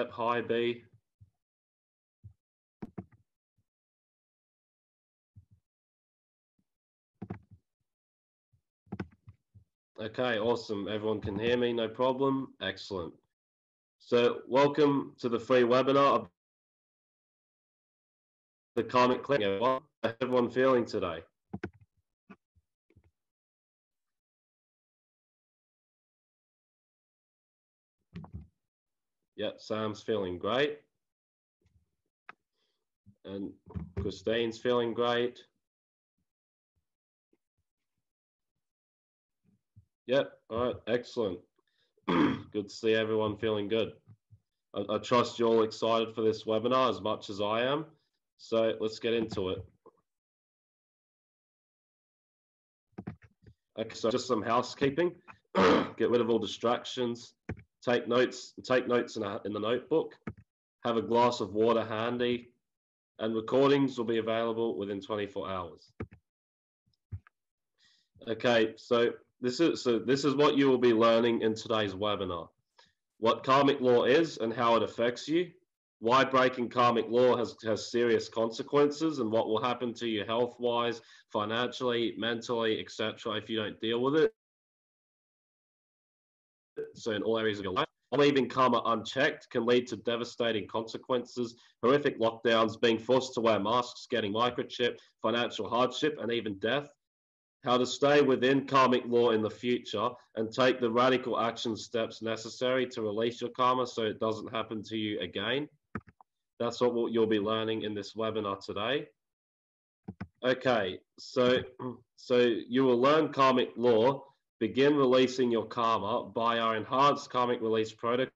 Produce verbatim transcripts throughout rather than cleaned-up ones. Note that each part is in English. Yep, hi, B. Okay, awesome. Everyone can hear me, no problem. Excellent. So welcome to the free webinar. The karmic cleansing. How is everyone feeling today? Yeah, Sam's feeling great. And Christine's feeling great. Yep. All right. Excellent. Good to see everyone feeling good. I, I trust you're all excited for this webinar as much as I am. So let's get into it. Okay. So just some housekeeping. Get rid of all distractions. Take notes. Take notes in, a, in the notebook. Have a glass of water handy. And recordings will be available within twenty-four hours. Okay. So. This is, so this is what you will be learning in today's webinar. What karmic law is and how it affects you. Why breaking karmic law has, has serious consequences and what will happen to you health-wise, financially, mentally, et cetera if you don't deal with it. So in all areas of your life. Leaving karma unchecked can lead to devastating consequences, horrific lockdowns, being forced to wear masks, getting microchipped, financial hardship, and even death. How to stay within karmic law in the future and take the radical action steps necessary to release your karma so it doesn't happen to you again. That's what you'll be learning in this webinar today. Okay, so, so you will learn karmic law, begin releasing your karma by our enhanced karmic release protocol,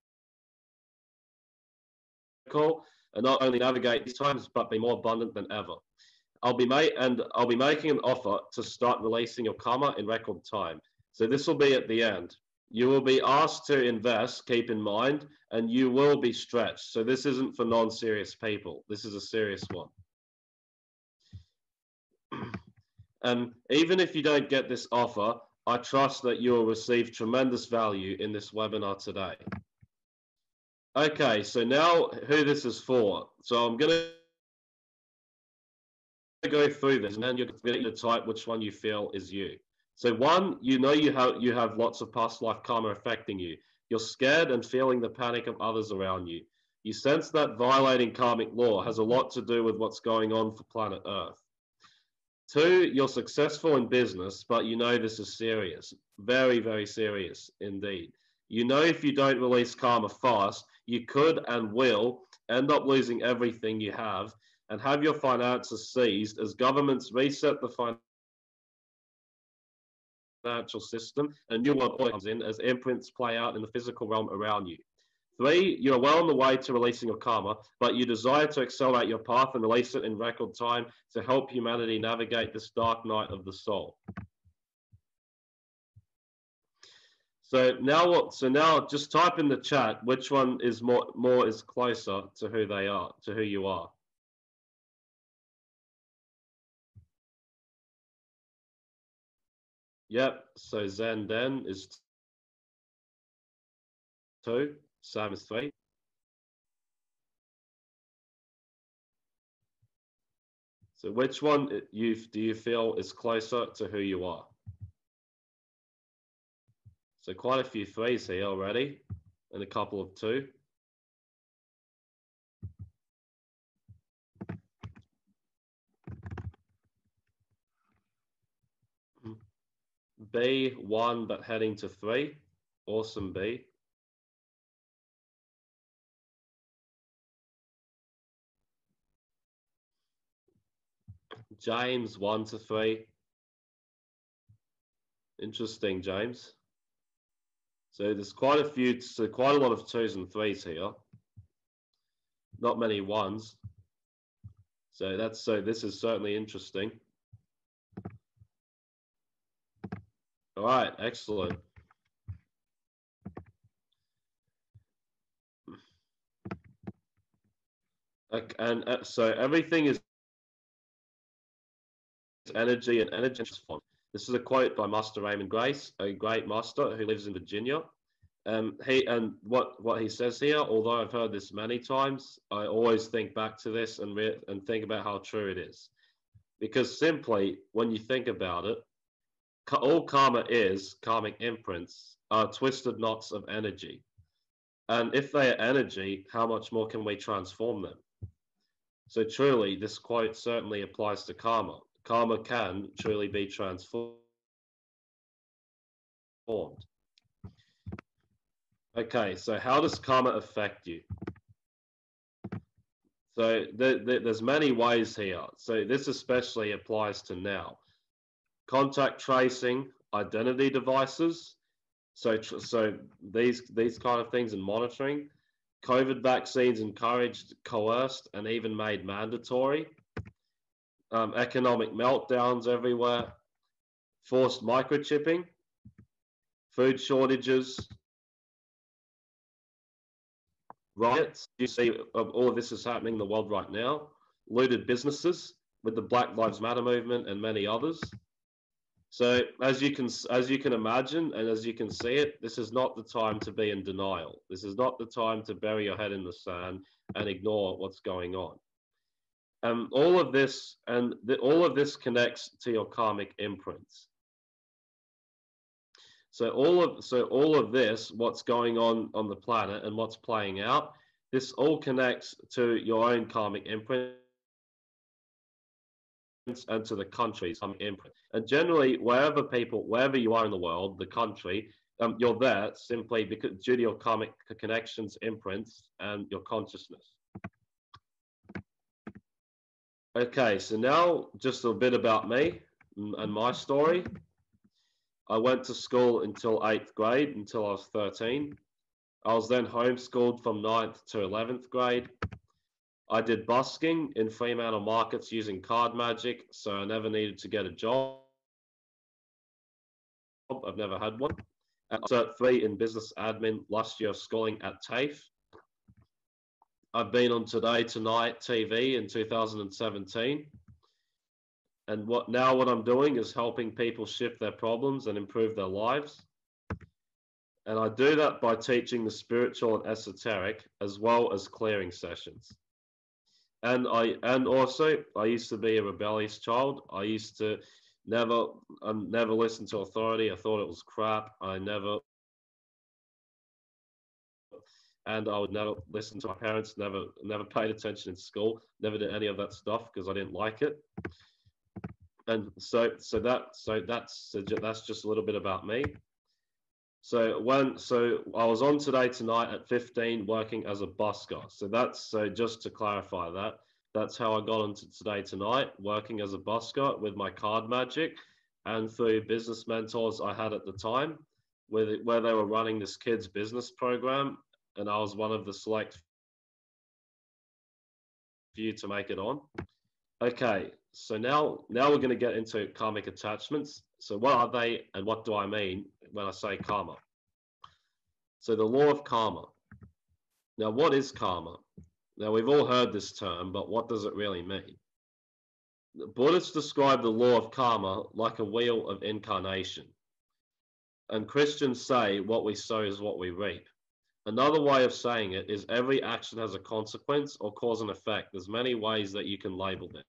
and not only navigate these times, but be more abundant than ever. I'll be made, and I'll be making an offer to start releasing your karma in record time. So this will be at the end. You will be asked to invest, keep in mind, and you will be stretched. So this isn't for non-serious people. This is a serious one. And even if you don't get this offer, I trust that you will receive tremendous value in this webinar today. Okay, so now who this is for. So I'm going to go through this, and then you're going to type which one you feel is you. So one, you know you have you have lots of past life karma affecting you. You're scared and feeling the panic of others around you. You sense that violating karmic law has a lot to do with what's going on for planet Earth. Two, you're successful in business, but you know this is serious. Very, very serious indeed. You know if you don't release karma fast, you could and will end up losing everything you have, and have your finances seized as governments reset the financial system and new world order comes in as imprints play out in the physical realm around you. Three, you're well on the way to releasing your karma, but you desire to accelerate your path and release it in record time to help humanity navigate this dark night of the soul. So now, what, so now just type in the chat which one is more, more is closer to who they are, to who you are. Yep, so Zenden is two, Sam is three. So which one you, do you feel is closer to who you are? So quite a few threes here already, and a couple of two. B, one, but heading to three. Awesome, B. James, one to three. Interesting, James. So there's quite a few, so quite a lot of twos and threes here. Not many ones. So that's, so this is certainly interesting. All right, excellent. Okay, and uh, so everything is energy and energy. This is a quote by Master Raymond Grace, a great master who lives in Virginia. Um, he and what what he says here, although I've heard this many times, I always think back to this and re and think about how true it is, because simply when you think about it, ca all karma is karmic imprints are twisted knots of energy, and if they are energy, how much more can we transform them? So truly, this quote certainly applies to karma. Karma can truly be transformed. Okay, so how does karma affect you? So th th there's many ways here. So this especially applies to now. Contact tracing, identity devices. So, tr so these, these kind of things and monitoring. COVID vaccines encouraged, coerced, and even made mandatory. Um, economic meltdowns everywhere. Forced microchipping. Food shortages. Riots, you see all of this is happening in the world right now. Looted businesses with the Black Lives Matter movement and many others. So as you can, as you can imagine and as you can see it, this is not the time to be in denial. This is not the time to bury your head in the sand and ignore what's going on. Um, all of this and the, all of this connects to your karmic imprints. So all of so all of this, what's going on on the planet and what's playing out, this all connects to your own karmic imprint and to the country's karmic imprint. And generally, wherever people, wherever you are in the world, the country, um, you're there simply because due to your karmic connections, imprints, and your consciousness. Okay, so now just a bit about me and my story. I went to school until eighth grade, until I was thirteen. I was then homeschooled from ninth to eleventh grade. I did busking in Fremantle Markets using card magic, so I never needed to get a job. I've never had one. I was cert three in business admin last year of schooling at TAFE. I've been on Today Tonight T V in two thousand seventeen. And what now what I'm doing is helping people shift their problems and improve their lives. And I do that by teaching the spiritual and esoteric, as well as clearing sessions. And I and also I used to be a rebellious child. I used to never I never listened to authority. I thought it was crap. I never and I would never listen to my parents, never never paid attention in school, never did any of that stuff because I didn't like it. And so, so that, so that's, that's just a little bit about me. So when, so I was on Today Tonight at fifteen, working as a busker. So that's, so just to clarify that, that's how I got onto Today Tonight, working as a busker with my card magic and through business mentors I had at the time, where, where they were running this kids business program. And I was one of the select few to make it on. Okay. So now, now we're going to get into karmic attachments. So what are they and what do I mean when I say karma? So the law of karma. Now, what is karma? Now, we've all heard this term, but what does it really mean? The Buddhists describe the law of karma like a wheel of incarnation. And Christians say what we sow is what we reap. Another way of saying it is every action has a consequence or cause and effect. There's many ways that you can label it.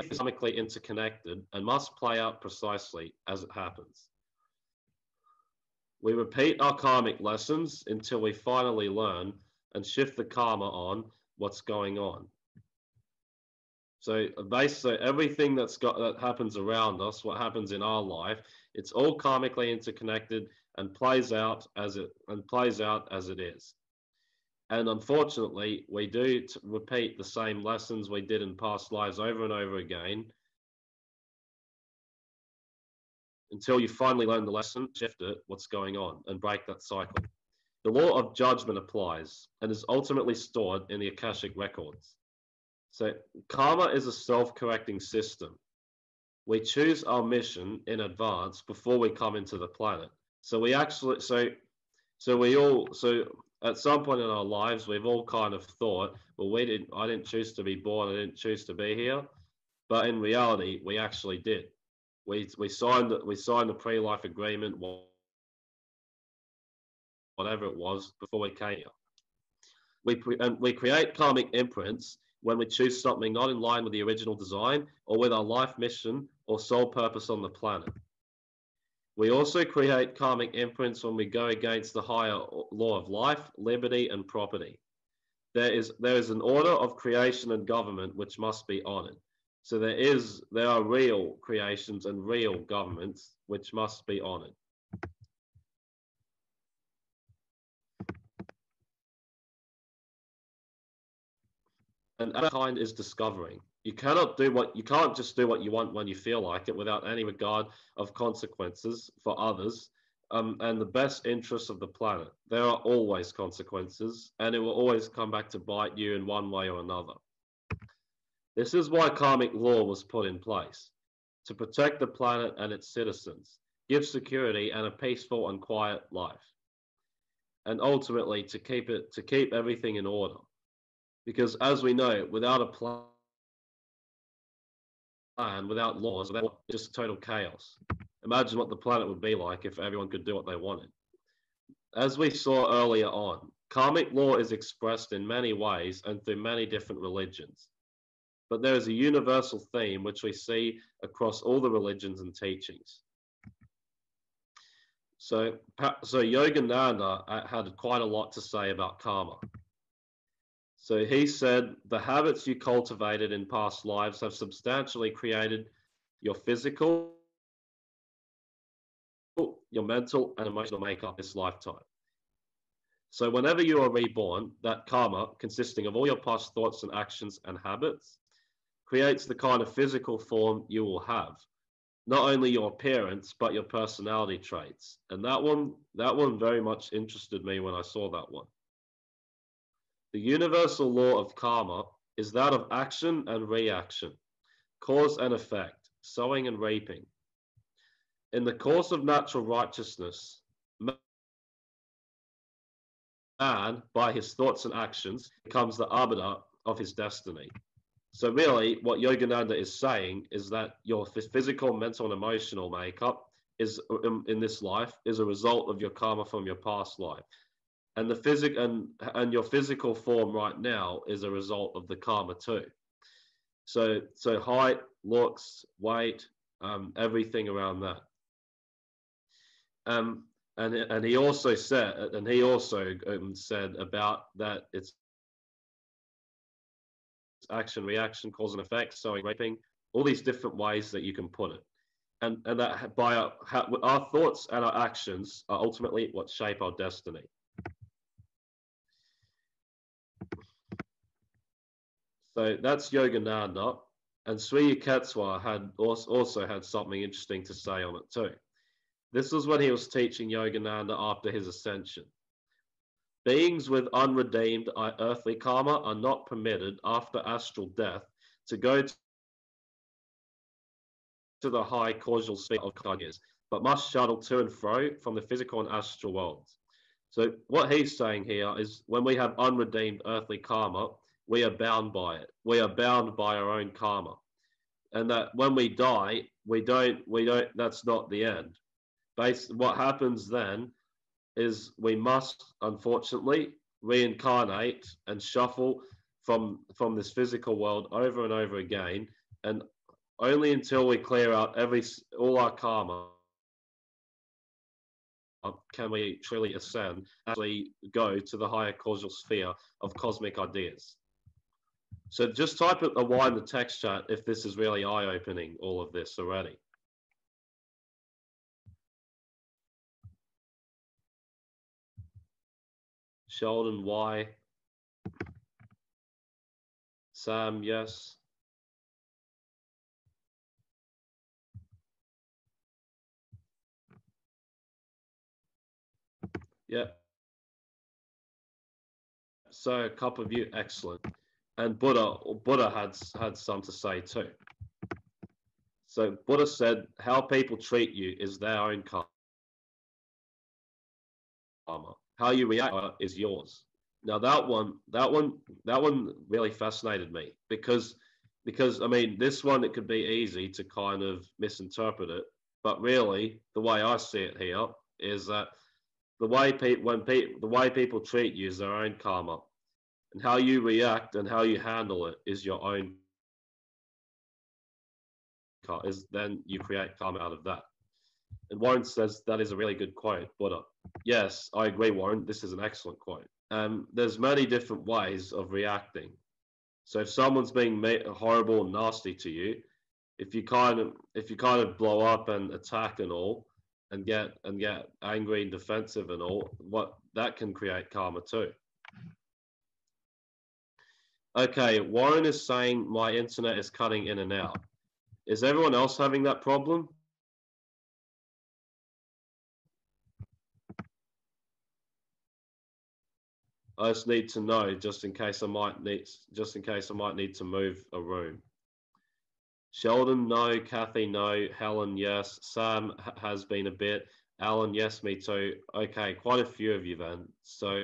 Economically interconnected and must play out precisely as it happens. We repeat our karmic lessons until we finally learn and shift the karma on what's going on. So basically, everything that's got that happens around us, what happens in our life, it's all karmically interconnected and plays out as it and plays out as it is. And unfortunately, we do repeat the same lessons we did in past lives over and over again until you finally learn the lesson, shift it, what's going on, and break that cycle. The law of judgment applies and is ultimately stored in the Akashic records. So karma is a self-correcting system. We choose our mission in advance before we come into the planet. So we actually, so, so we all, so... At some point in our lives, we've all kind of thought, well, we didn't, I didn't choose to be born, I didn't choose to be here. But in reality, we actually did. We, we, signed, we signed a pre-life agreement whatever it was before we came here. We, pre- um, we create karmic imprints when we choose something not in line with the original design or with our life mission or sole purpose on the planet. We also create karmic imprints when we go against the higher law of life, liberty, and property. There is, there is an order of creation and government which must be honored. So there is, there are real creations and real governments which must be honored. And our kind is discovering. You cannot do what you can't just do what you want when you feel like it without any regard of consequences for others um, and the best interests of the planet. There are always consequences, and it will always come back to bite you in one way or another. This is why karmic law was put in place, to protect the planet and its citizens, give security and a peaceful and quiet life, and ultimately to keep it to keep everything in order. Because as we know, without a plan, without laws, without just total chaos. Imagine what the planet would be like if everyone could do what they wanted. As we saw earlier on, karmic law is expressed in many ways and through many different religions. But there is a universal theme which we see across all the religions and teachings. So, so Yogananda had quite a lot to say about karma. So he said, the habits you cultivated in past lives have substantially created your physical, your mental and emotional makeup this lifetime. So whenever you are reborn, that karma, consisting of all your past thoughts and actions and habits, creates the kind of physical form you will have. Not only your appearance, but your personality traits. And that one, that one very much interested me when I saw that one. The universal law of karma is that of action and reaction, cause and effect, sowing and reaping. In the course of natural righteousness, man, by his thoughts and actions, becomes the arbiter of his destiny. So really, what Yogananda is saying is that your physical, mental, and emotional makeup is in, in this life is a result of your karma from your past life. And the physic and, and your physical form right now is a result of the karma too. So, so height, looks, weight, um, everything around that. Um, and and he also said, and he also um, said about that it's action, reaction, cause and effect, sowing, reaping, all these different ways that you can put it. And and that by our, our thoughts and our actions are ultimately what shape our destiny. So that's Yogananda, and Sri Yukteswar had also had something interesting to say on it too. This was when he was teaching Yogananda after his ascension. Beings with unredeemed earthly karma are not permitted after astral death to go to the high causal sphere of Kanyas, but must shuttle to and fro from the physical and astral worlds. So what he's saying here is when we have unredeemed earthly karma, we are bound by it. We are bound by our own karma. And that when we die, we don't, we don't, that's not the end. Based, what happens then is we must, unfortunately, reincarnate and shuffle from, from this physical world over and over again. And only until we clear out every, all our karma can we truly ascend, actually go to the higher causal sphere of cosmic ideas. So just type it, align the text chat if this is really eye-opening, all of this already. Sheldon, why? Sam, yes. Yeah. So a couple of you, excellent. And Buddha, Buddha had, had some to say too. So Buddha said, how people treat you is their own karma. How you react is yours. Now that one, that one, that one really fascinated me because, because I mean, this one, it could be easy to kind of misinterpret it, but really the way I see it here is that The way people, when people, the way people treat you is their own karma, and how you react and how you handle it is your own. Is then you create karma out of that. And Warren says that is a really good quote, Buddha. Yes, I agree, Warren. This is an excellent quote. Um, there's many different ways of reacting. So if someone's being horrible and nasty to you, if you kind of if you kind of blow up and attack and all, and get and get angry and defensive and all, what that can create karma too. Okay, Warren is saying my internet is cutting in and out. Is everyone else having that problem? I just need to know, just in case I might need, just in case I might need to move a room. Sheldon, no. Kathy, no. Helen, yes. Sam has been a bit. Alan, yes, me too. Okay, quite a few of you then. So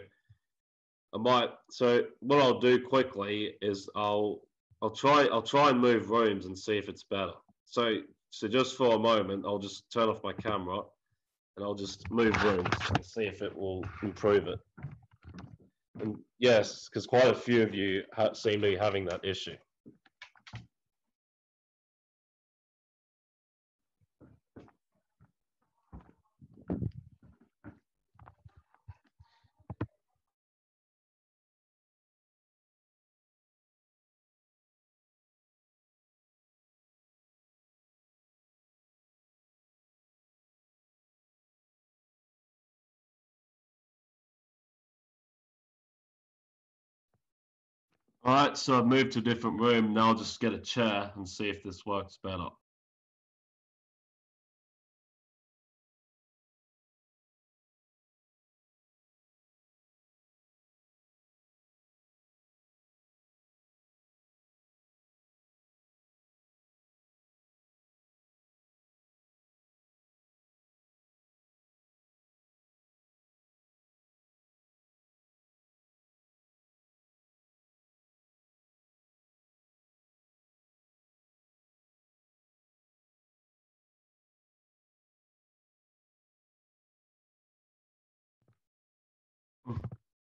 I might. So what I'll do quickly is I'll I'll try I'll try and move rooms and see if it's better. So so just for a moment, I'll just turn off my camera and I'll just move rooms and see if it will improve it. And yes, because quite a few of you seem to be having that issue. All right, so I've moved to a different room. Now I'll just get a chair and see if this works better.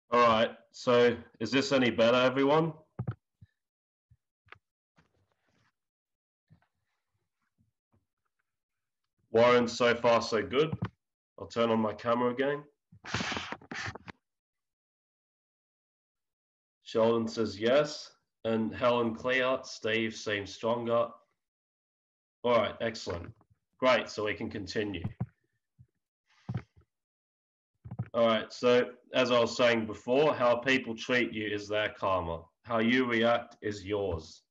All right, so is this any better, everyone? Warren, so far so good. I'll turn on my camera again. Sheldon says yes, and Helen clear. Steve seems stronger. All right, excellent. Great, so we can continue. All right, so as I was saying before, how people treat you is their karma. How you react is yours.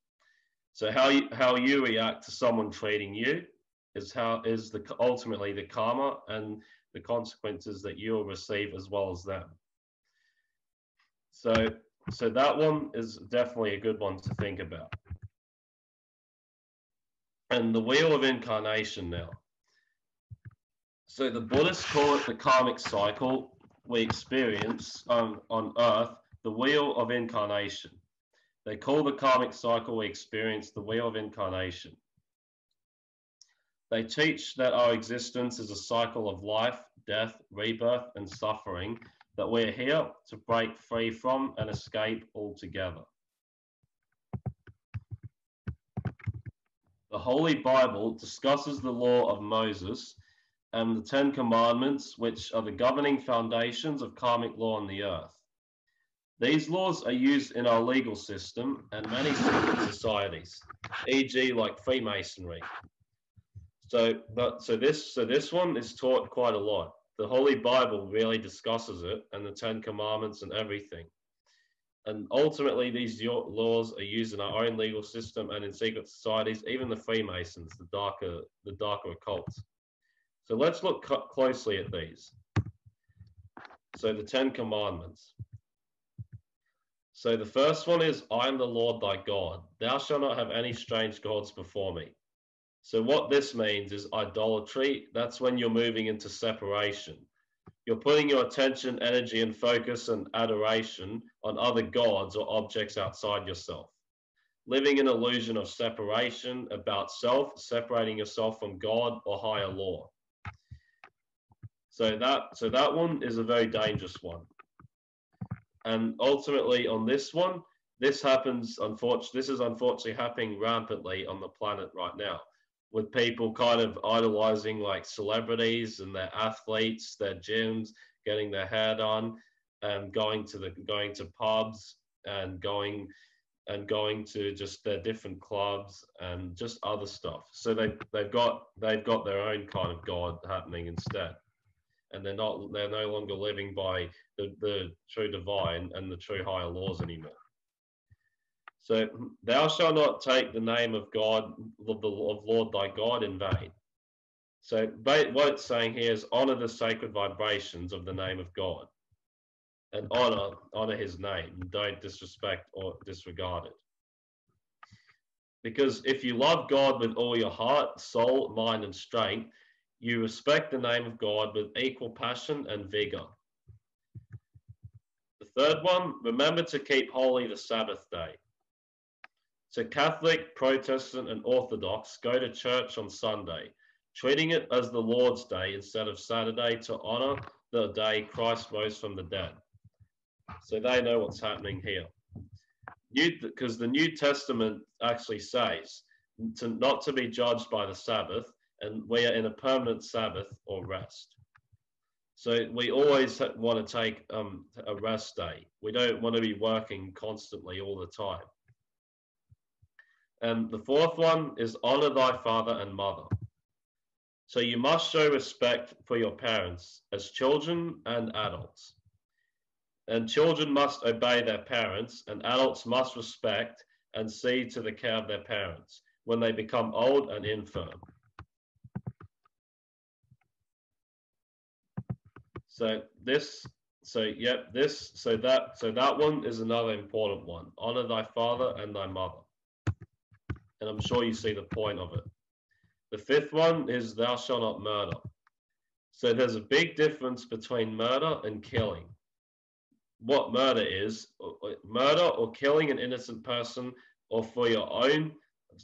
So how you, how you react to someone treating you is how is the ultimately the karma and the consequences that you'll receive as well as them. So, so that one is definitely a good one to think about. And the wheel of incarnation now. So the Buddhists call it the karmic cycle we experience on, on earth, the wheel of incarnation. They call the karmic cycle we experience the wheel of incarnation. They teach that our existence is a cycle of life, death, rebirth, and suffering, that we're here to break free from and escape altogether. The Holy Bible discusses the law of Moses and the Ten Commandments, which are the governing foundations of karmic law on the earth. These laws are used in our legal system and many societies, for example like Freemasonry. So, but, so, this, so this one is taught quite a lot. The Holy Bible really discusses it, and the Ten Commandments and everything. And ultimately, these laws are used in our own legal system and in secret societies, even the Freemasons, the darker, the darker occults. So let's look closely at these. So the Ten Commandments. So the first one is, I am the Lord thy God. Thou shalt not have any strange gods before me. So what this means is idolatry. That's when you're moving into separation. You're putting your attention, energy, and focus and adoration on other gods or objects outside yourself. Living an illusion of separation about self, separating yourself from God or higher law. So that, so that one is a very dangerous one. And ultimately on this one, this happens, unfortunately, this is unfortunately happening rampantly on the planet right now, with people kind of idolizing like celebrities and their athletes, their gyms, getting their hair done, and going to the going to pubs and going and going to just their different clubs and just other stuff. So they they've got they've got their own kind of God happening instead, and they're not they're no longer living by the, the true divine and the true higher laws anymore. So thou shalt not take the name of God, of Lord thy God, in vain. So what it's saying here is honor the sacred vibrations of the name of God, and honor honor His name. Don't disrespect or disregard it. Because if you love God with all your heart, soul, mind, and strength, you respect the name of God with equal passion and vigor. The third one, remember to keep holy the Sabbath day. So Catholic, Protestant, and Orthodox go to church on Sunday, treating it as the Lord's Day instead of Saturday to honor the day Christ rose from the dead. So they know what's happening here. Because the New Testament actually says to not to be judged by the Sabbath, and we are in a permanent Sabbath or rest. So we always want to take um, a rest day. We don't want to be working constantly all the time. And the fourth one is honor thy father and mother. So you must show respect for your parents as children and adults. And children must obey their parents, and adults must respect and see to the care of their parents when they become old and infirm. So this, so yep, this, so that, so that one is another important one. Honor thy father and thy mother. And I'm sure you see the point of it. The fifth one is thou shalt not murder. So there's a big difference between murder and killing. What murder is, murder or killing an innocent person or for your own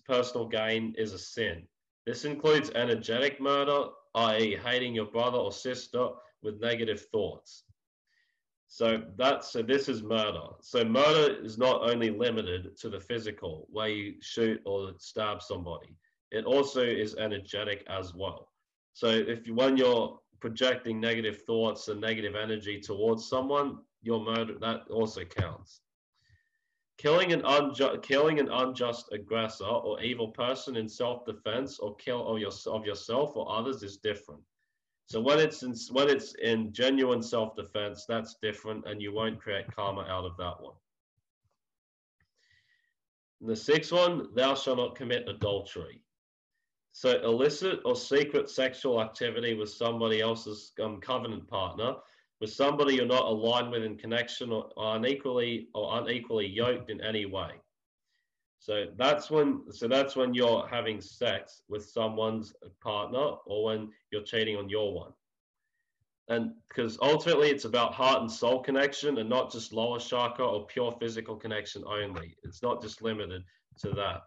personal gain is a sin. This includes energetic murder, that is hating your brother or sister with negative thoughts. So that's, so this is murder. So murder is not only limited to the physical, where you shoot or stab somebody. It also is energetic as well. So if you, when you're projecting negative thoughts and negative energy towards someone, your murder, that also counts. Killing an unjust, killing an unjust aggressor or evil person in self-defense or kill of, your, of yourself or others is different. So when it's in, when it's in genuine self-defense, that's different, and you won't create karma out of that one. And the sixth one, thou shalt not commit adultery. So illicit or secret sexual activity with somebody else's um, covenant partner, with somebody you're not aligned with in connection, or unequally or unequally yoked in any way. So that's when, so that's when you're having sex with someone's partner, or when you're cheating on your one. And because ultimately it's about heart and soul connection, and not just lower chakra or pure physical connection only. It's not just limited to that.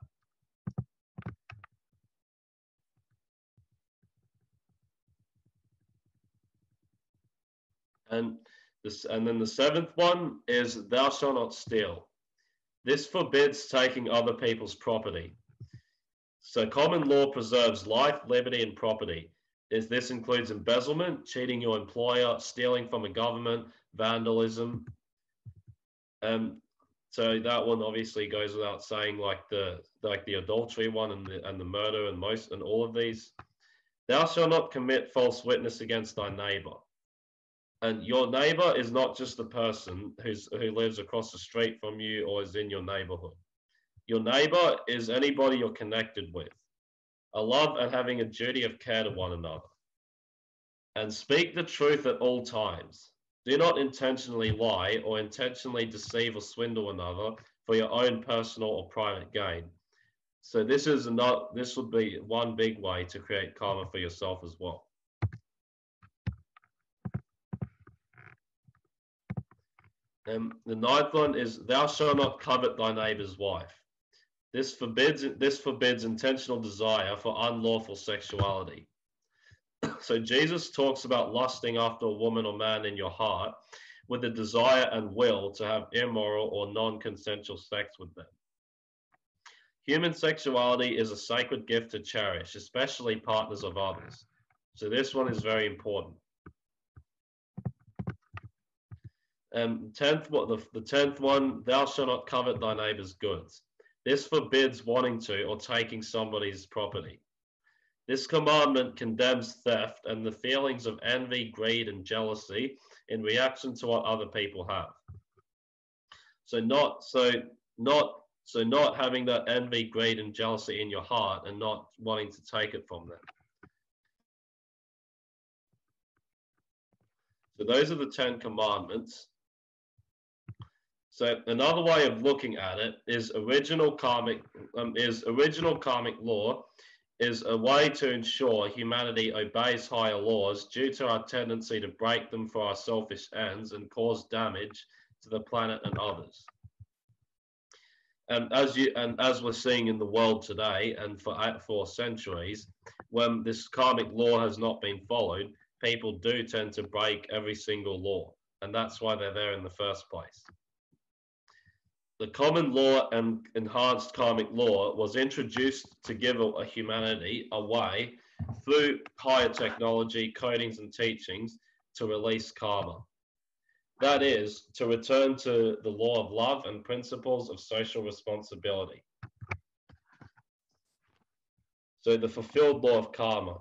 And this, and then the seventh one is thou shalt not steal. This forbids taking other people's property. So common law preserves life, liberty, and property. This includes embezzlement, cheating your employer, stealing from a government, vandalism. Um, so that one obviously goes without saying, like the like the adultery one and the and the murder and most and all of these. Thou shalt not commit false witness against thy neighbor. And your neighbor is not just the person who's, who lives across the street from you or is in your neighborhood. Your neighbor is anybody you're connected with. A love and having a duty of care to one another. And speak the truth at all times. Do not intentionally lie or intentionally deceive or swindle another for your own personal or private gain. So this is not, this would be one big way to create karma for yourself as well. And the ninth one is, thou shalt not covet thy neighbor's wife. This forbids, this forbids intentional desire for unlawful sexuality. So Jesus talks about lusting after a woman or man in your heart with the desire and will to have immoral or non-consensual sex with them. Human sexuality is a sacred gift to cherish, especially partners of others. So this one is very important. Um, tenth, what the, the tenth one, thou shalt not covet thy neighbor's goods. This forbids wanting to or taking somebody's property. This commandment condemns theft and the feelings of envy, greed, and jealousy in reaction to what other people have. So not so not so not having that envy, greed, and jealousy in your heart and not wanting to take it from them. So those are the Ten Commandments. So another way of looking at it is original karmic um, is original karmic law is a way to ensure humanity obeys higher laws due to our tendency to break them for our selfish ends and cause damage to the planet and others. And as you and as we're seeing in the world today and for for centuries, when this karmic law has not been followed, people do tend to break every single law, and that's why they're there in the first place. The common law and enhanced karmic law was introduced to give a humanity a way through higher technology, codings and teachings to release karma. That is, to return to the law of love and principles of social responsibility. So the fulfilled law of karma.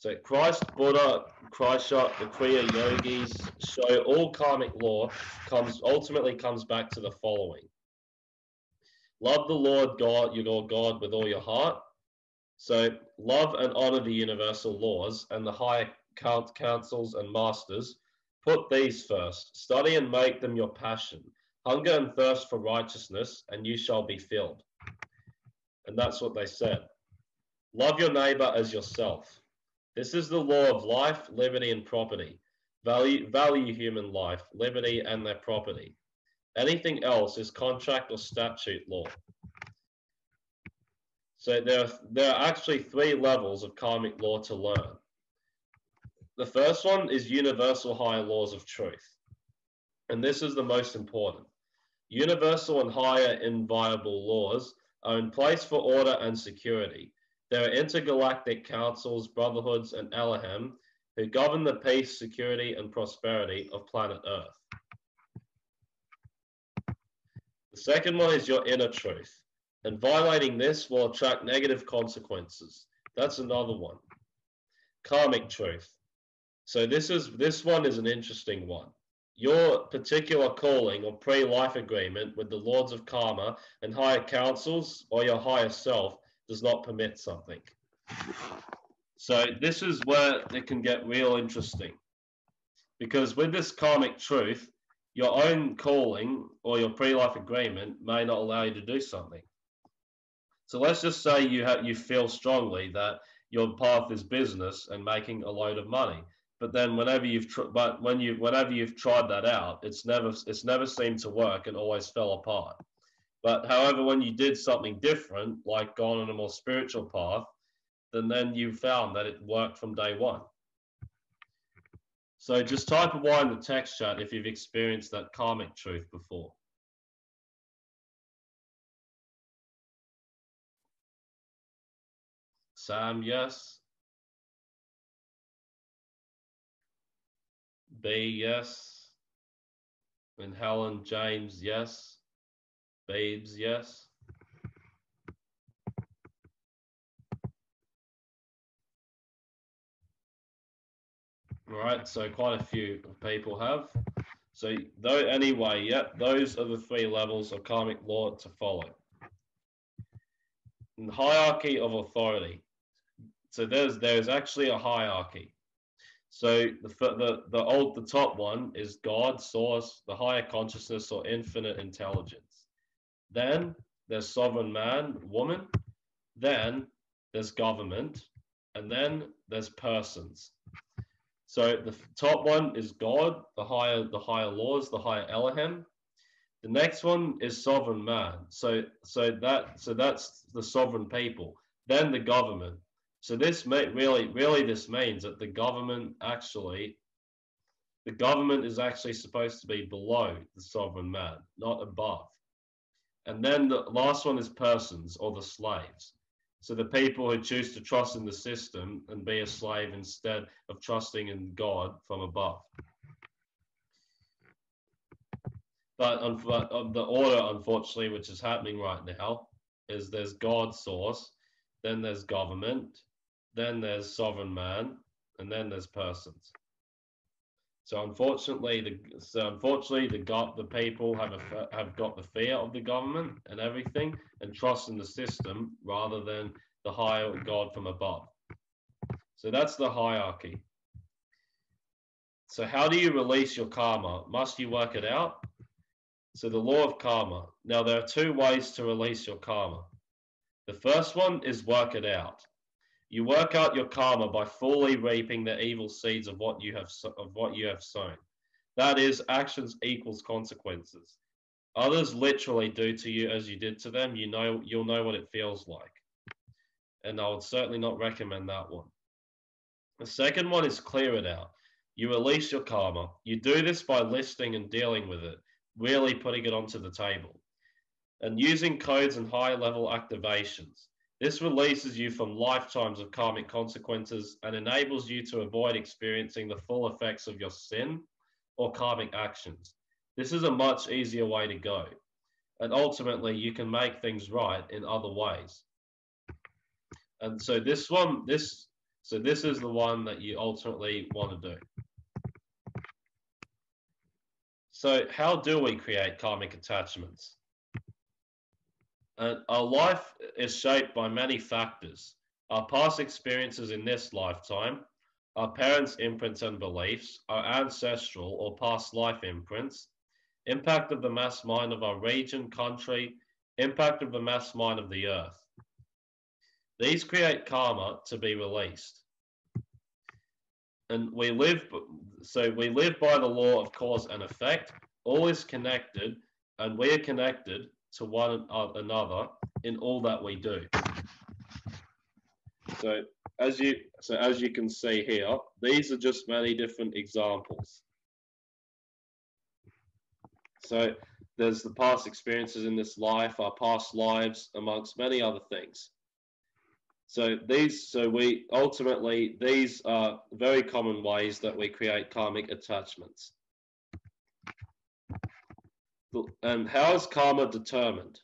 So Christ, Buddha, Krisha, the Kriya Yogis show all karmic law comes ultimately comes back to the following. Love the Lord God, your God, with all your heart. So love and honor the universal laws and the higher councils and masters. Put these first. Study and make them your passion. Hunger and thirst for righteousness, and you shall be filled. And that's what they said. Love your neighbor as yourself. This is the law of life, liberty, and property. Value, value human life, liberty, and their property. Anything else is contract or statute law. So there are, there are actually three levels of karmic law to learn. The first one is universal higher laws of truth. And this is the most important. Universal and higher inviolable laws are in place for order and security. There are intergalactic councils, brotherhoods, and Elohim who govern the peace, security, and prosperity of planet Earth. The second one is your inner truth, and violating this will attract negative consequences. That's another one. Karmic truth. So this is this one is an interesting one. Your particular calling or pre-life agreement with the Lords of Karma and higher councils or your higher self does not permit something. So this is where it can get real interesting, because with this karmic truth, your own calling or your pre-life agreement may not allow you to do something. So let's just say you have, you feel strongly that your path is business and making a load of money, but then whenever you've tr but when you whenever you've tried that out, it's never it's never seemed to work and always fell apart. But however, when you did something different, like gone on a more spiritual path, then, then you found that it worked from day one. So just type a Y in the text chat if you've experienced that karmic truth before. Sam, yes. B, yes. And Helen, James, yes. Babes, yes. All right, so quite a few people have. So though anyway, yep, those are the three levels of karmic law to follow. And hierarchy of authority. So there's there's actually a hierarchy. So the, the, the old, the top one is God, source, the higher consciousness or infinite intelligence. Then there's sovereign man, woman. Then there's government. And then there's persons. So the top one is God, the higher, the higher laws, the higher Elohim. The next one is sovereign man. So, so, that, so that's the sovereign people. Then the government. So this may, really, really this means that the government actually, the government is actually supposed to be below the sovereign man, not above. And then the last one is persons or the slaves. So the people who choose to trust in the system and be a slave instead of trusting in God from above. But um, the order, unfortunately, which is happening right now is there's God source, then there's government, then there's sovereign man, and then there's persons. So unfortunately, the so unfortunately the got the people have a, have got the fear of the government and everything, and trust in the system rather than the higher God from above. So that's the hierarchy. So how do you release your karma? Must you work it out? So the law of karma. Now there are two ways to release your karma. The first one is work it out. You work out your karma by fully reaping the evil seeds of what you have of what you have sown. That is, actions equals consequences. Others literally do to you as you did to them. You know, you'll know what it feels like. And I would certainly not recommend that one. The second one is clear it out. You release your karma. You do this by listing and dealing with it, really putting it onto the table, and using codes and high-level activations. This releases you from lifetimes of karmic consequences and enables you to avoid experiencing the full effects of your sin or karmic actions. This is a much easier way to go. And ultimately, you can make things right in other ways. And so this one, this, so this is the one that you ultimately want to do. So how do we create karmic attachments? Uh, our life is shaped by many factors: our past experiences in this lifetime, our parents' imprints and beliefs, our ancestral or past life imprints, impact of the mass mind of our region, country, impact of the mass mind of the earth. These create karma to be released. And we live, so we live by the law of cause and effect. All is connected, and we are connected to one another in all that we do. So as you so as you can see here, these are just many different examples. So there's the past experiences in this life, our past lives, amongst many other things. So these, so we ultimately, these are very common ways that we create karmic attachments. And how is karma determined?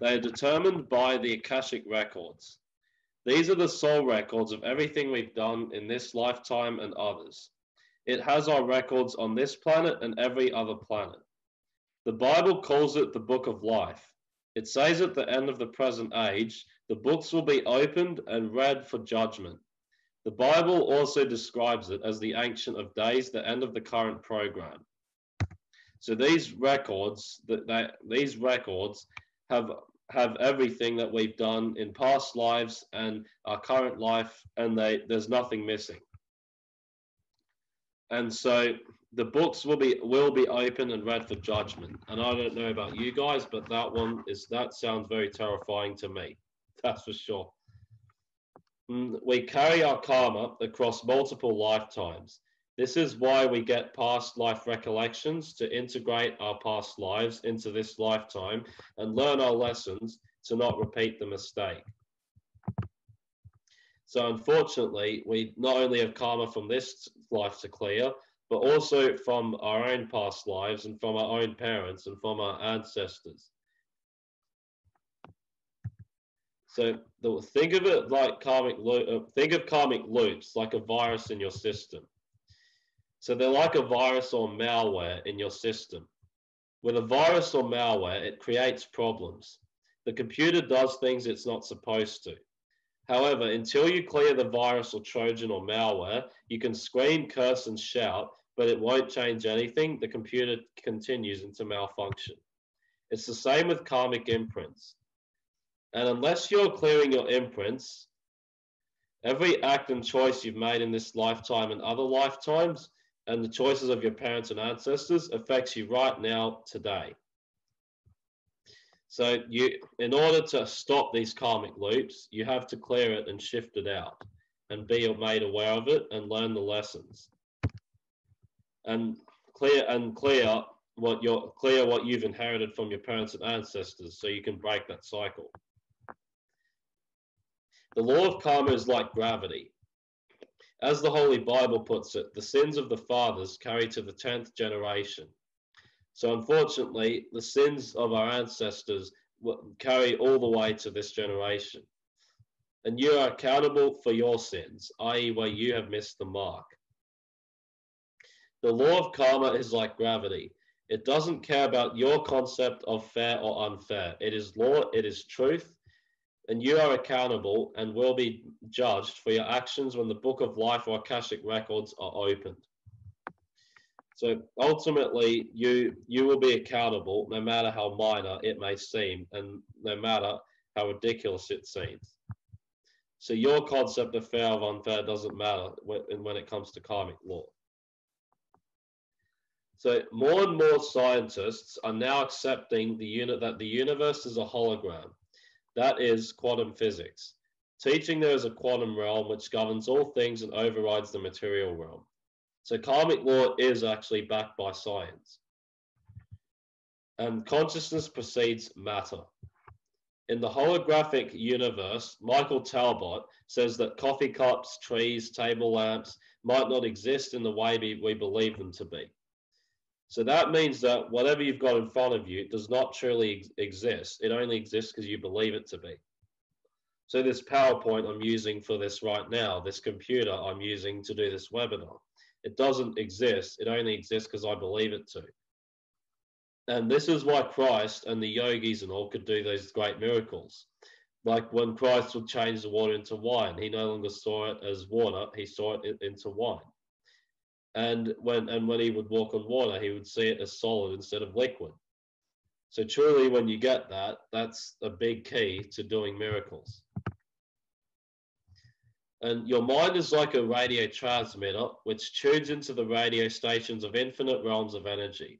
They are determined by the Akashic records. These are the soul records of everything we've done in this lifetime and others. It has our records on this planet and every other planet. The Bible calls it the book of life. It says at the end of the present age, the books will be opened and read for judgment. The Bible also describes it as the Ancient of Days, the end of the current program. So these records, that they, these records have have everything that we've done in past lives and our current life, and they, there's nothing missing. And so the books will be will be open and read for judgment. And I don't know about you guys, but that one is that sounds very terrifying to me. That's for sure. We carry our karma across multiple lifetimes. This is why we get past life recollections to integrate our past lives into this lifetime and learn our lessons to not repeat the mistake. So unfortunately, we not only have karma from this life to clear, but also from our own past lives and from our own parents and from our ancestors. So think of it like karmic, think of karmic loops like a virus in your system. So they're like a virus or malware in your system. With a virus or malware, it creates problems. The computer does things it's not supposed to. However, until you clear the virus or Trojan or malware, you can scream, curse, and shout, but it won't change anything. The computer continues into malfunction. It's the same with karmic imprints. And unless you're clearing your imprints, every act and choice you've made in this lifetime and other lifetimes, and the choices of your parents and ancestors affects you right now, today. So you, in order to stop these karmic loops, you have to clear it and shift it out and be made aware of it and learn the lessons. And clear and clear what you're clear what you've inherited from your parents and ancestors so you can break that cycle. The law of karma is like gravity. As the Holy Bible puts it, the sins of the fathers carry to the tenth generation. So unfortunately, the sins of our ancestors carry all the way to this generation. And you are accountable for your sins, that is where you have missed the mark. The law of karma is like gravity. It doesn't care about your concept of fair or unfair. It is law, it is truth, and you are accountable and will be judged for your actions when the book of life or Akashic records are opened. So ultimately, you, you will be accountable no matter how minor it may seem and no matter how ridiculous it seems. So your concept of fair or unfair doesn't matter when, when it comes to karmic law. So more and more scientists are now accepting the unit that the universe is a hologram. That is quantum physics, teaching there is a quantum realm which governs all things and overrides the material realm. So karmic law is actually backed by science. And consciousness precedes matter. In the holographic universe, Michael Talbot says that coffee cups, trees, table lamps might not exist in the way we believe them to be. So that means that whatever you've got in front of you does not truly ex exist. It only exists because you believe it to be. So this PowerPoint I'm using for this right now, this computer I'm using to do this webinar, it doesn't exist. It only exists because I believe it to. And this is why Christ and the yogis and all could do those great miracles. Like when Christ would change the water into wine, he no longer saw it as water, he saw it into wine. And when, and when he would walk on water, he would see it as solid instead of liquid. So truly, when you get that, that's a big key to doing miracles. And your mind is like a radio transmitter, which tunes into the radio stations of infinite realms of energy.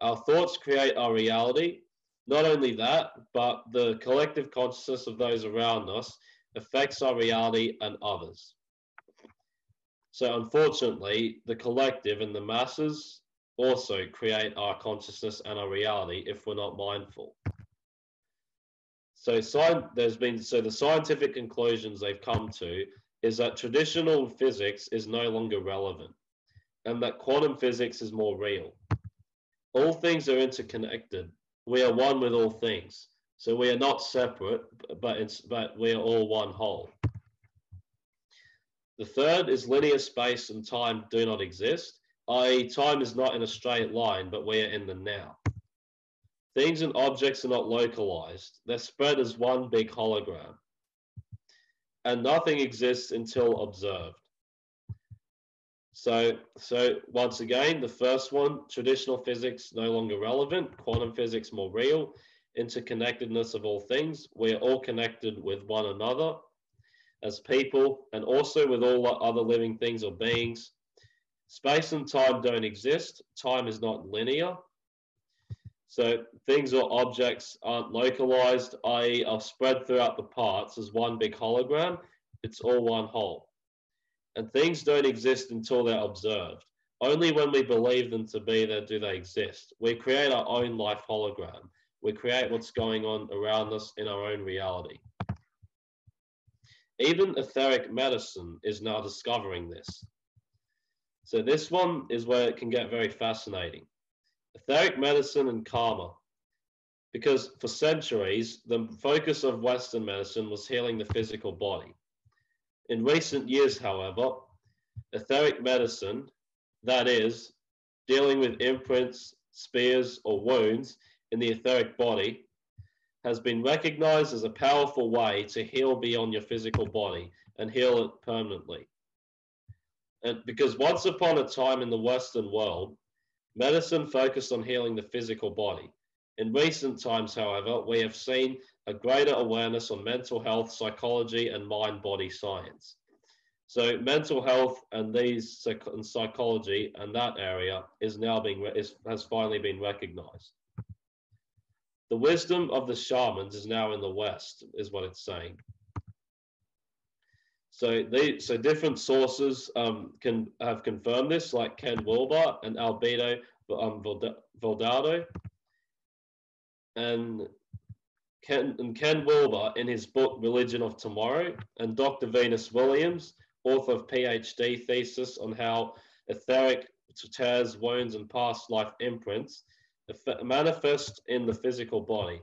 Our thoughts create our reality. Not only that, but the collective consciousness of those around us affects our reality and others. So unfortunately, the collective and the masses also create our consciousness and our reality if we're not mindful. So there's been, so the scientific conclusions they've come to is that traditional physics is no longer relevant and that quantum physics is more real. All things are interconnected. We are one with all things. So we are not separate, but, it's, but we are all one whole. The third is linear space and time do not exist, that is time is not in a straight line, but we are in the now. Things and objects are not localized. They're spread as one big hologram. And nothing exists until observed. So, so once again, the first one, traditional physics no longer relevant, quantum physics more real, interconnectedness of all things. We are all connected with one another as people, and also with all other living things or beings. Space and time don't exist. Time is not linear. So things or objects aren't localized, that is are spread throughout the parts as one big hologram. It's all one whole. And things don't exist until they're observed. Only when we believe them to be there do they exist. We create our own life hologram. We create what's going on around us in our own reality. Even etheric medicine is now discovering this. So this one is where it can get very fascinating. Etheric medicine and karma. Because for centuries, the focus of Western medicine was healing the physical body. In recent years, however, etheric medicine, that is, dealing with imprints, spears, or wounds in the etheric body, has been recognized as a powerful way to heal beyond your physical body and heal it permanently. And because once upon a time in the Western world, medicine focused on healing the physical body. In recent times, however, we have seen a greater awareness on mental health, psychology, and mind-body science. So mental health and these and psychology and that area is now being, is, has finally been recognized. The wisdom of the shamans is now in the West, is what it's saying. So they, so different sources um, can have confirmed this, like Ken Wilbart and Albedo um, Valdardo. And Ken, and Ken Wilbart in his book, Religion of Tomorrow, and Doctor Venus Williams, author of PhD thesis on how etheric tears, wounds, and past life imprints manifest in the physical body.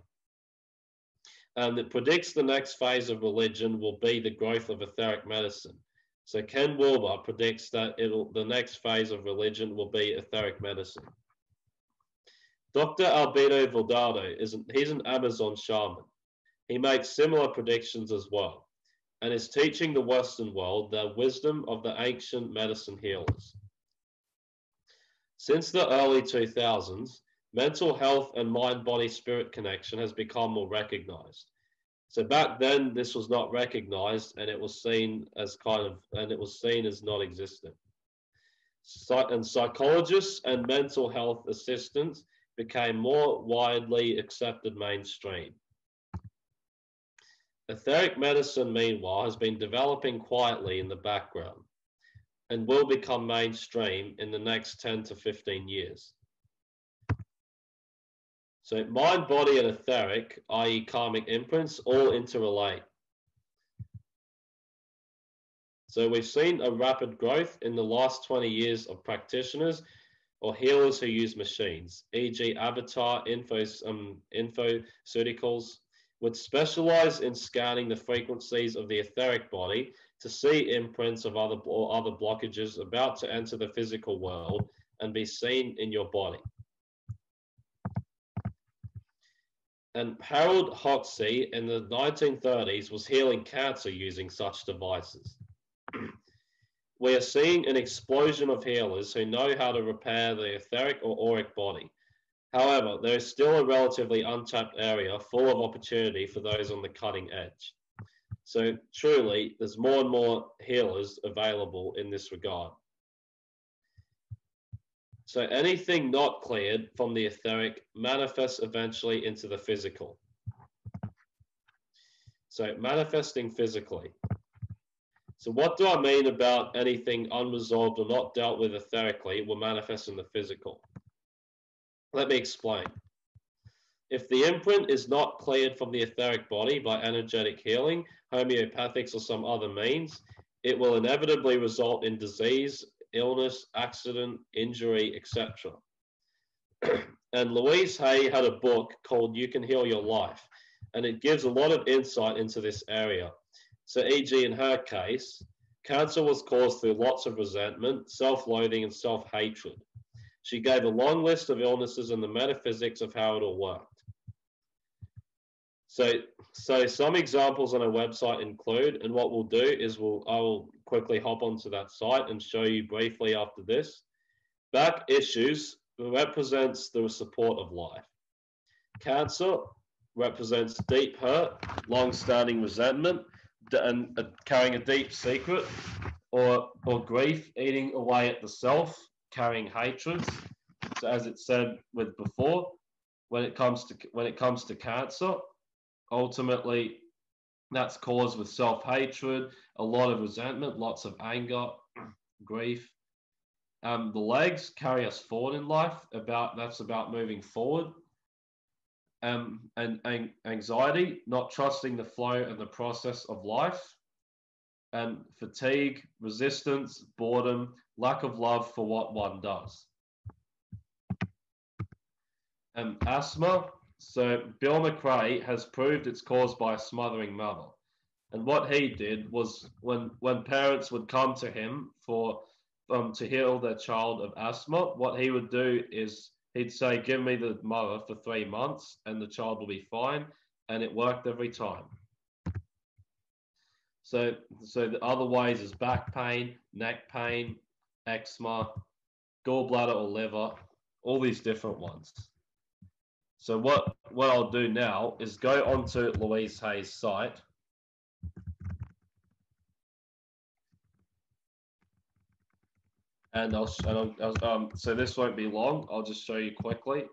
And it predicts the next phase of religion will be the growth of etheric medicine. So Ken Wilber predicts that it'll, the next phase of religion will be etheric medicine. Doctor Albedo Valdardo, is an, he's an Amazon shaman. He makes similar predictions as well, and is teaching the Western world the wisdom of the ancient medicine healers. Since the early two thousands, mental health and mind-body-spirit connection has become more recognized. So back then, this was not recognized, and it was seen as kind of, and it was seen as non-existent. Psy- and psychologists and mental health assistants became more widely accepted mainstream. Etheric medicine, meanwhile, has been developing quietly in the background and will become mainstream in the next ten to fifteen years. So mind, body, and etheric, that is karmic imprints, all interrelate. So we've seen a rapid growth in the last twenty years of practitioners or healers who use machines, for example Avatar, infos, um, Infoceuticals, which specialize in scanning the frequencies of the etheric body to see imprints of other, or other blockages about to enter the physical world and be seen in your body. And Harold Hoxie in the nineteen thirties was healing cancer using such devices. We are seeing an explosion of healers who know how to repair the etheric or auric body. However, there is still a relatively untapped area full of opportunity for those on the cutting edge. So truly, there's more and more healers available in this regard. So anything not cleared from the etheric manifests eventually into the physical. So manifesting physically. So what do I mean about anything unresolved or not dealt with etherically will manifest in the physical? Let me explain. If the imprint is not cleared from the etheric body by energetic healing, homeopathics, or some other means, it will inevitably result in disease, illness, accident, injury, et cetera. And Louise Hay had a book called You Can Heal Your Life, and it gives a lot of insight into this area. So for example in her case, cancer was caused through lots of resentment, self-loathing, and self-hatred. She gave a long list of illnesses and the metaphysics of how it all worked. So, so some examples on our website include, and what we'll do is we'll, I will quickly hop onto that site and show you briefly after this. Back issues represents the support of life. Cancer represents deep hurt, long-standing resentment, and carrying a deep secret, or, or grief eating away at the self, carrying hatreds. So as it said with before, when it comes to when it comes to cancer, ultimately that's caused with self-hatred, a lot of resentment, lots of anger, grief. Um, the legs carry us forward in life. About that's about moving forward. Um, and, and anxiety, not trusting the flow and the process of life. And fatigue, resistance, boredom, lack of love for what one does. And asthma. So Bill McRae has proved it's caused by a smothering mother. And what he did was when, when parents would come to him for um, to heal their child of asthma, what he would do is he'd say, give me the mother for three months and the child will be fine. And it worked every time. So, so the other ways is back pain, neck pain, eczema, gallbladder or liver, all these different ones. So what, what I'll do now is go onto Louise Hay's site. And I'll, and I'll, I'll um, so this won't be long. I'll just show you quickly.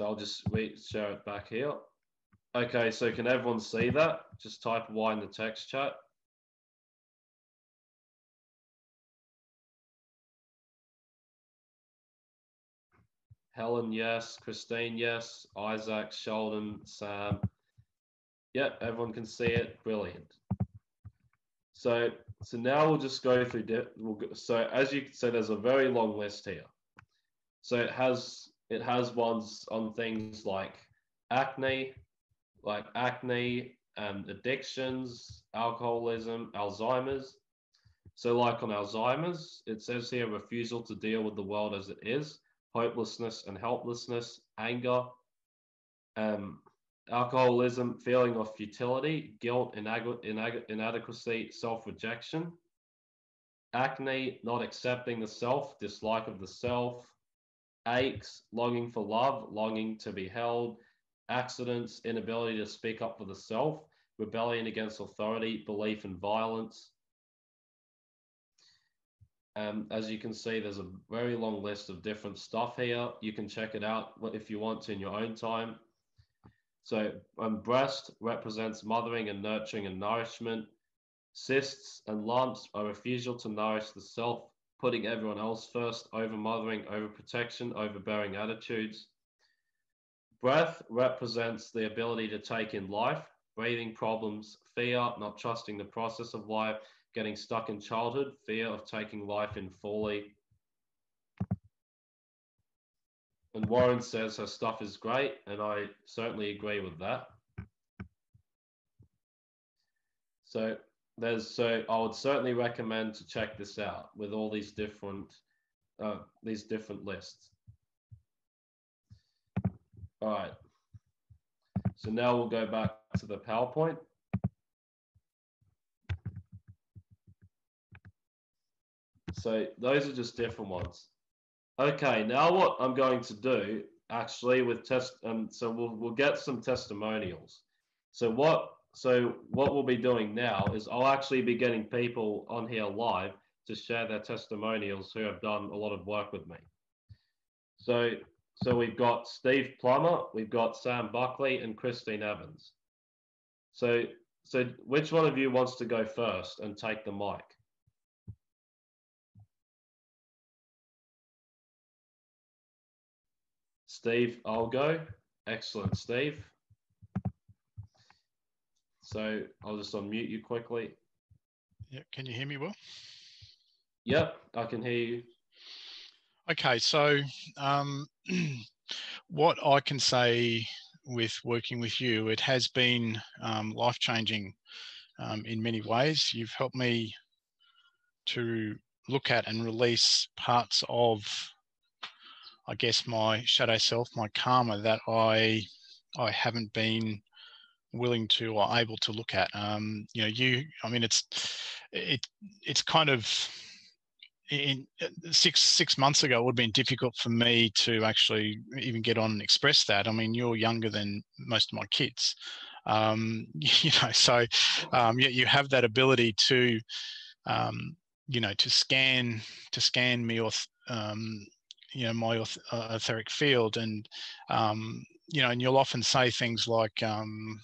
So I'll just wait, share it back here. Okay, so can everyone see that? Just type Y in the text chat. Helen, yes. Christine, yes. Isaac, Sheldon, Sam. Yep, everyone can see it. Brilliant. So, so now we'll just go through. We'll go, so as you can see, there's a very long list here. So it has it has ones on things like acne, like acne and addictions, alcoholism, Alzheimer's. So like on Alzheimer's, it says here refusal to deal with the world as it is, hopelessness and helplessness, anger, um, alcoholism, feeling of futility, guilt, inadequacy, self-rejection, acne, not accepting the self, dislike of the self, aches, longing for love, longing to be held, accidents, inability to speak up for the self, rebellion against authority, belief in violence. Um, as you can see, there's a very long list of different stuff here. You can check it out if you want to in your own time. So um, breast represents mothering and nurturing and nourishment. Cysts and lumps are refusal to nourish the self, putting everyone else first, over-mothering, over-protection, overbearing attitudes. Breath represents the ability to take in life, breathing problems, fear, not trusting the process of life, getting stuck in childhood, fear of taking life in fully. And Warren says her stuff is great, and I certainly agree with that. So there's, so I would certainly recommend to check this out with all these different, uh, these different lists. All right. So now we'll go back to the PowerPoint. So those are just different ones. Okay, now what I'm going to do actually with test, um, so we'll we'll get some testimonials. So what so what we'll be doing now is I'll actually be getting people on here live to share their testimonials who have done a lot of work with me. So so we've got Steve Plummer, we've got Sam Buckley, and Christine Evans. So so which one of you wants to go first and take the mic? Steve, I'll go. Excellent, Steve. So I'll just unmute you quickly. Yeah, can you hear me well? Yep, I can hear you. Okay, so um, what I can say with working with you, it has been um, life-changing um, in many ways. You've helped me to look at and release parts of, I guess, my shadow self, my karma that I I haven't been willing to or able to look at. Um, you know, you. I mean, it's it it's kind of in six six months ago. It would have been difficult for me to actually even get on and express that. I mean, you're younger than most of my kids. Um, you know, so um, yeah, you have that ability to um, you know to scan to scan me or. Um, you know, my uh, etheric field, and um, you know, and you'll often say things like, um,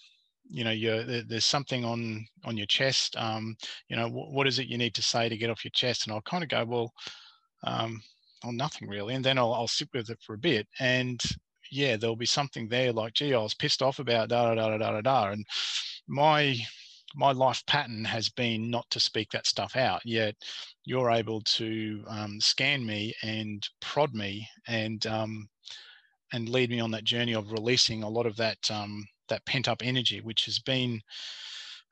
you know, you're, there, there's something on on your chest. Um, you know, wh what is it you need to say to get off your chest? And I'll kind of go, well, um, well, nothing really, and then I'll, I'll sit with it for a bit, and yeah, there'll be something there like, gee, I was pissed off about da da da da da da, and my my life pattern has been not to speak that stuff out, yet you're able to um, scan me and prod me and um, and lead me on that journey of releasing a lot of that um, that pent up energy, which has been,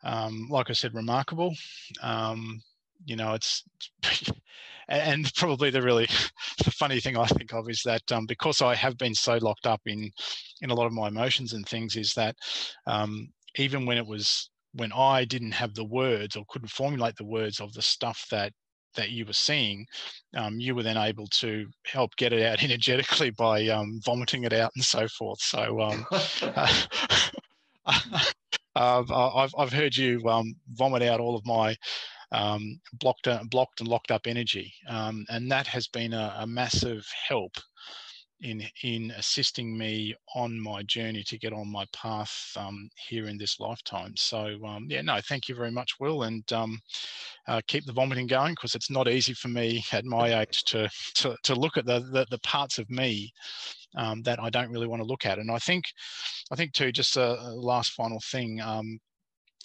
um, like I said, remarkable. Um, you know, it's and probably the really the funny thing I think of is that um, because I have been so locked up in in a lot of my emotions and things, is that um, even when it was when I didn't have the words or couldn't formulate the words of the stuff that that you were seeing, um, you were then able to help get it out energetically by um, vomiting it out and so forth. So um, uh, I've, I've, I've heard you um, vomit out all of my um, blocked, blocked and locked up energy. Um, and that has been a, a massive help in in assisting me on my journey to get on my path um, here in this lifetime. So um, yeah, no, thank you very much, Will, and um, uh, keep the vomiting going, because it's not easy for me at my age to to, to look at the, the the parts of me um, that I don't really want to look at. And I think I think too, just a, a last final thing. Um,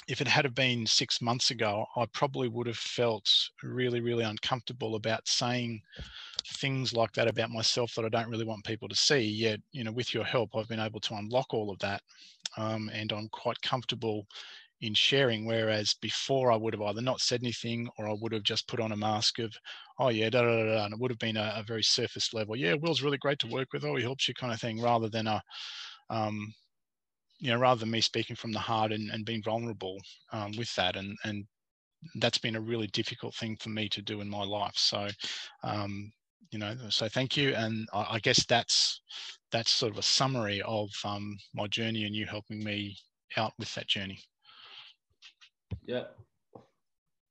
If it had have been six months ago, I probably would have felt really, really uncomfortable about saying things like that about myself that I don't really want people to see. Yet, you know, with your help, I've been able to unlock all of that, um, and I'm quite comfortable in sharing. Whereas before, I would have either not said anything, or I would have just put on a mask of, oh yeah, da da da, da, and it would have been a, a very surface level. Yeah, Will's really great to work with. Oh, he helps you, kind of thing, rather than a. Um, you know, rather than me speaking from the heart and, and being vulnerable um, with that. And, and that's been a really difficult thing for me to do in my life. So, um, you know, so thank you. And I, I guess that's, that's sort of a summary of um, my journey and you helping me out with that journey. Yeah.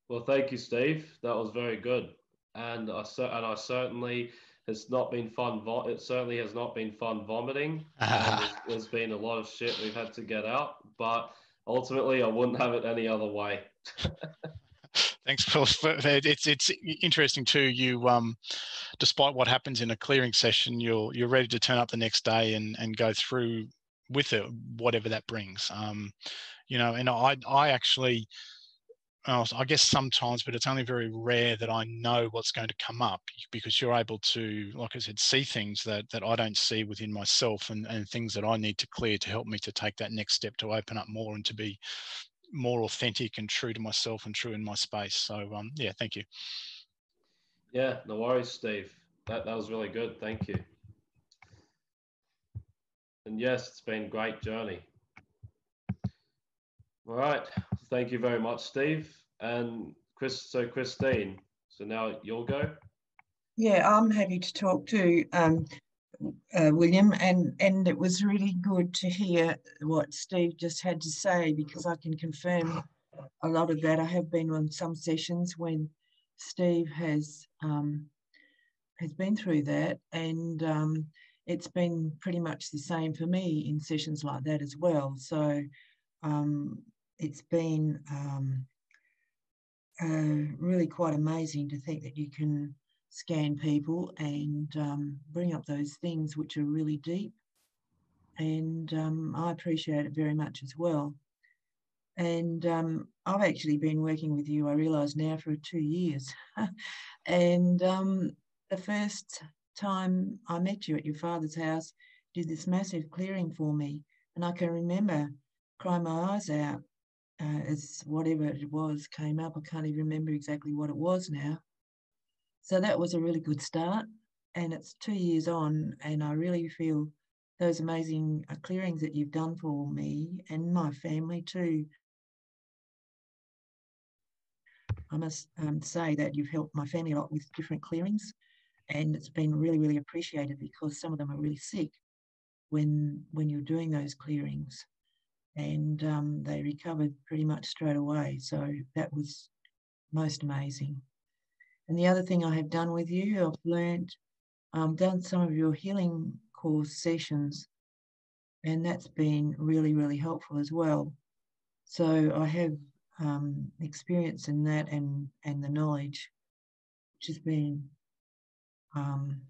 Well, thank you, Steve. That was very good. And I, and I certainly... It's not been fun. It certainly has not been fun vomiting. Uh-huh. um, there's been a lot of shit we've had to get out, but ultimately, I wouldn't have it any other way. Thanks, Phil. It's it's interesting too. You, um, despite what happens in a clearing session, you're you're ready to turn up the next day and and go through with it, whatever that brings. Um, you know, and I I actually. I guess sometimes, but it's only very rare that I know what's going to come up, because you're able to, like I said, see things that, that I don't see within myself, and, and things that I need to clear to help me to take that next step, to open up more and to be more authentic and true to myself and true in my space. So, um, yeah, thank you. Yeah, no worries, Steve. That, that was really good. Thank you. And yes, it's been a great journey. All right. Thank you very much, Steve. And Chris, so Christine, so now you'll go. Yeah, I'm happy to talk to um, uh, William, and, and it was really good to hear what Steve just had to say, because I can confirm a lot of that. I have been on some sessions when Steve has, um, has been through that, and um, it's been pretty much the same for me in sessions like that as well. So um, it's been um, uh, really quite amazing to think that you can scan people and um, bring up those things which are really deep. And um, I appreciate it very much as well. And um, I've actually been working with you, I realise now, for two years. And um, the first time I met you at your father's house, did this massive clearing for me. And I can remember crying my eyes out. Uh, as whatever it was came up. I can't even remember exactly what it was now. So that was a really good start, and it's two years on, and I really feel those amazing clearings that you've done for me and my family too. I must um, say that you've helped my family a lot with different clearings, and it's been really, really appreciated, because some of them are really sick when, when you're doing those clearings. And um, they recovered pretty much straight away. So that was most amazing. And the other thing I have done with you, I've learned, um, done some of your healing course sessions, and that's been really, really helpful as well. So I have um, experience in that, and, and the knowledge, which has been um,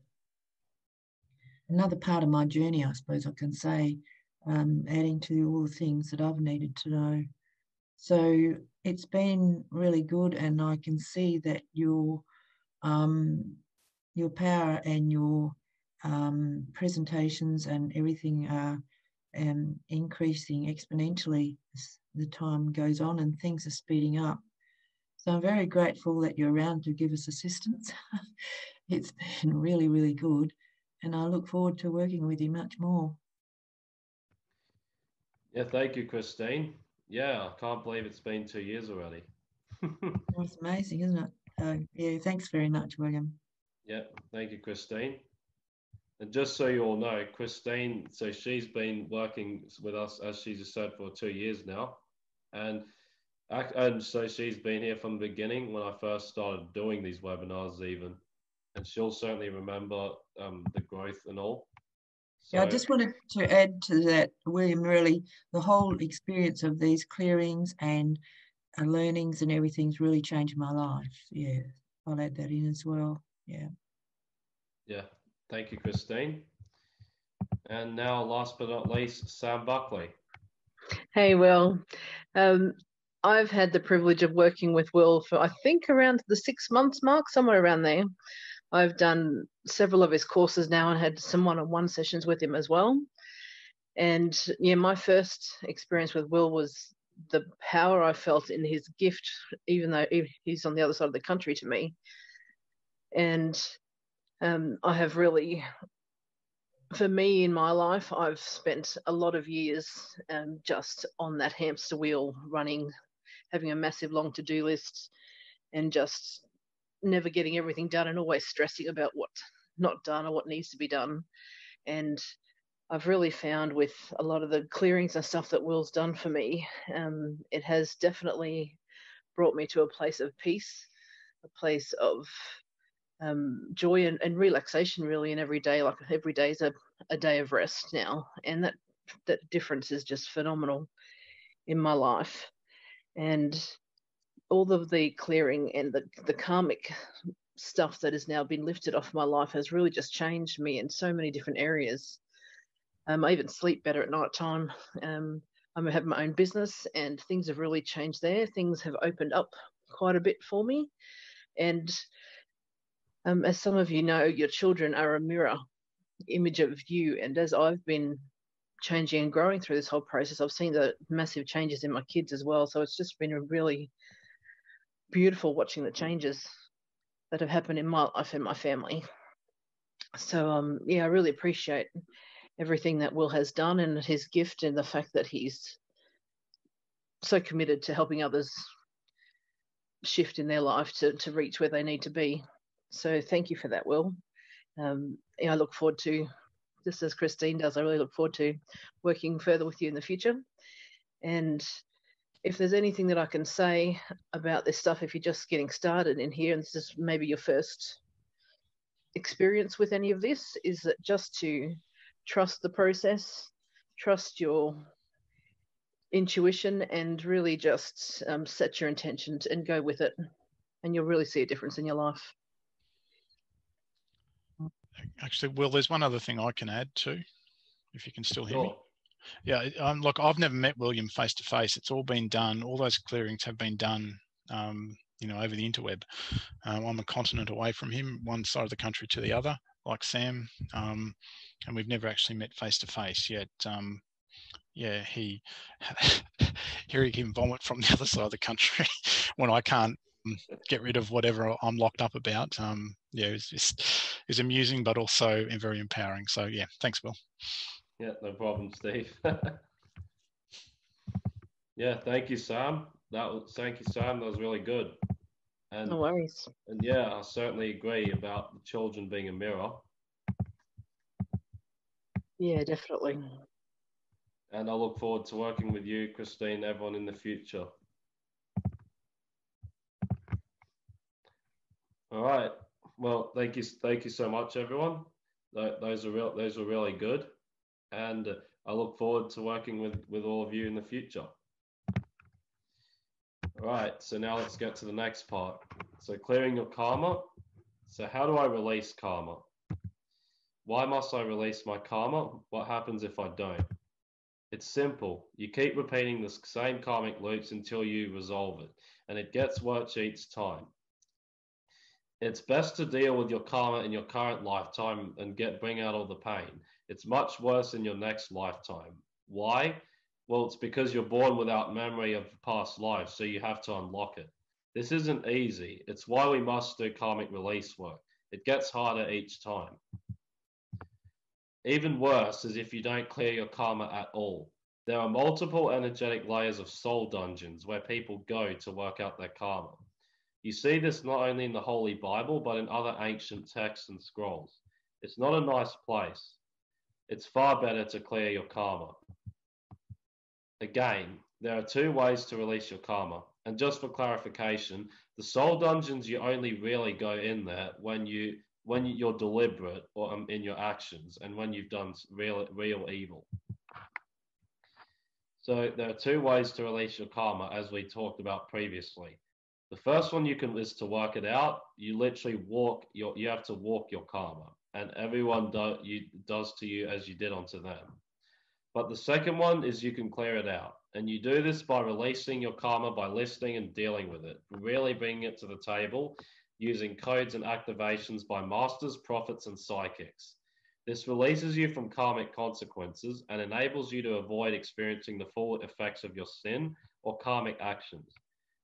another part of my journey, I suppose I can say, Um, adding to all the things that I've needed to know. So it's been really good, and I can see that your um, your power and your um, presentations and everything are um, increasing exponentially as the time goes on, and things are speeding up. So I'm very grateful that you're around to give us assistance. It's been really, really good, and I look forward to working with you much more. Yeah, thank you, Christine. Yeah, I can't believe it's been two years already. That's amazing, isn't it? Uh, yeah, thanks very much, William. Yeah, thank you, Christine. And just so you all know, Christine, so she's been working with us, as she just said, for two years now. And, and so she's been here from the beginning when I first started doing these webinars even. And she'll certainly remember um, the growth and all. So, I just wanted to add to that, William, really, the whole experience of these clearings and uh, learnings and everything's really changed my life. Yeah, I'll add that in as well. Yeah. Yeah. Thank you, Christine. And now, last but not least, Sam Buckley. Hey, Will. Um, I've had the privilege of working with Will for, I think, around the six months mark, somewhere around there. I've done several of his courses now and had some one-on-one sessions with him as well. And, yeah, my first experience with Will was the power I felt in his gift, even though he's on the other side of the country to me. And um, I have really... for me in my life, I've spent a lot of years um, just on that hamster wheel running, having a massive long to-do list and just never getting everything done and always stressing about what's not done or what needs to be done. And I've really found with a lot of the clearings and stuff that Will's done for me, um, it has definitely brought me to a place of peace, a place of Um, joy and, and relaxation, really, in every day. Like every day is a, a day of rest now, and that that difference is just phenomenal in my life. And all of the clearing and the, the karmic stuff that has now been lifted off my life has really just changed me in so many different areas. Um, I even sleep better at night time. Um, I have my own business, and things have really changed there. Things have opened up quite a bit for me, and Um, as some of you know, your children are a mirror image of you. And as I've been changing and growing through this whole process, I've seen the massive changes in my kids as well. So it's just been really beautiful watching the changes that have happened in my life and my family. So, um, yeah, I really appreciate everything that Will has done and his gift and the fact that he's so committed to helping others shift in their life to, to reach where they need to be. So thank you for that, Will. Um, I look forward to, just as Christine does, I really look forward to working further with you in the future. And if there's anything that I can say about this stuff, if you're just getting started in here and this is maybe your first experience with any of this, is that just to trust the process, trust your intuition, and really just um, set your intentions and go with it. And you'll really see a difference in your life. Actually, Will, there's one other thing I can add too, if you can still hear me. Yeah, um, look, I've never met William face to face. It's all been done. All those clearings have been done, um, you know, over the interweb. Um, I'm a continent away from him, one side of the country to the other, like Sam. Um, and we've never actually met face to face yet. Um, yeah, he, hearing him vomit from the other side of the country when I can't get rid of whatever I'm locked up about. Um, yeah, it's just is amusing, but also very empowering. So yeah, thanks, Will. Yeah, no problem, Steve. Yeah, thank you, Sam. That was, thank you, Sam. That was really good. And, no worries. And yeah, I certainly agree about the children being a mirror. Yeah, definitely. And I look forward to working with you, Christine, everyone in the future. All right. Well, thank you, thank you so much, everyone. Those are real, those are really good, and I look forward to working with with all of you in the future. All right, so now let's get to the next part. So clearing your karma. So how do I release karma? Why must I release my karma? What happens if I don't? It's simple. You keep repeating the same karmic loops until you resolve it, and it gets worse each time. It's best to deal with your karma in your current lifetime and get bring out all the pain. It's much worse in your next lifetime. Why? Well, it's because you're born without memory of past life, so you have to unlock it. This isn't easy. It's why we must do karmic release work. It gets harder each time. Even worse is if you don't clear your karma at all. There are multiple energetic layers of soul dungeons where people go to work out their karma. You see this not only in the Holy Bible, but in other ancient texts and scrolls. It's not a nice place. It's far better to clear your karma. Again, there are two ways to release your karma. And just for clarification, the soul dungeons, you only really go in there when you when you're deliberate or um, in your actions, and when you've done real, real evil. So there are two ways to release your karma, as we talked about previously. The first one you can is to work it out. You literally walk your, you have to walk your karma, and everyone do, you, does to you as you did onto them. But the second one is you can clear it out. And you do this by releasing your karma, by listening and dealing with it, really bringing it to the table, using codes and activations by masters, prophets, and psychics. This releases you from karmic consequences and enables you to avoid experiencing the full effects of your sin or karmic actions.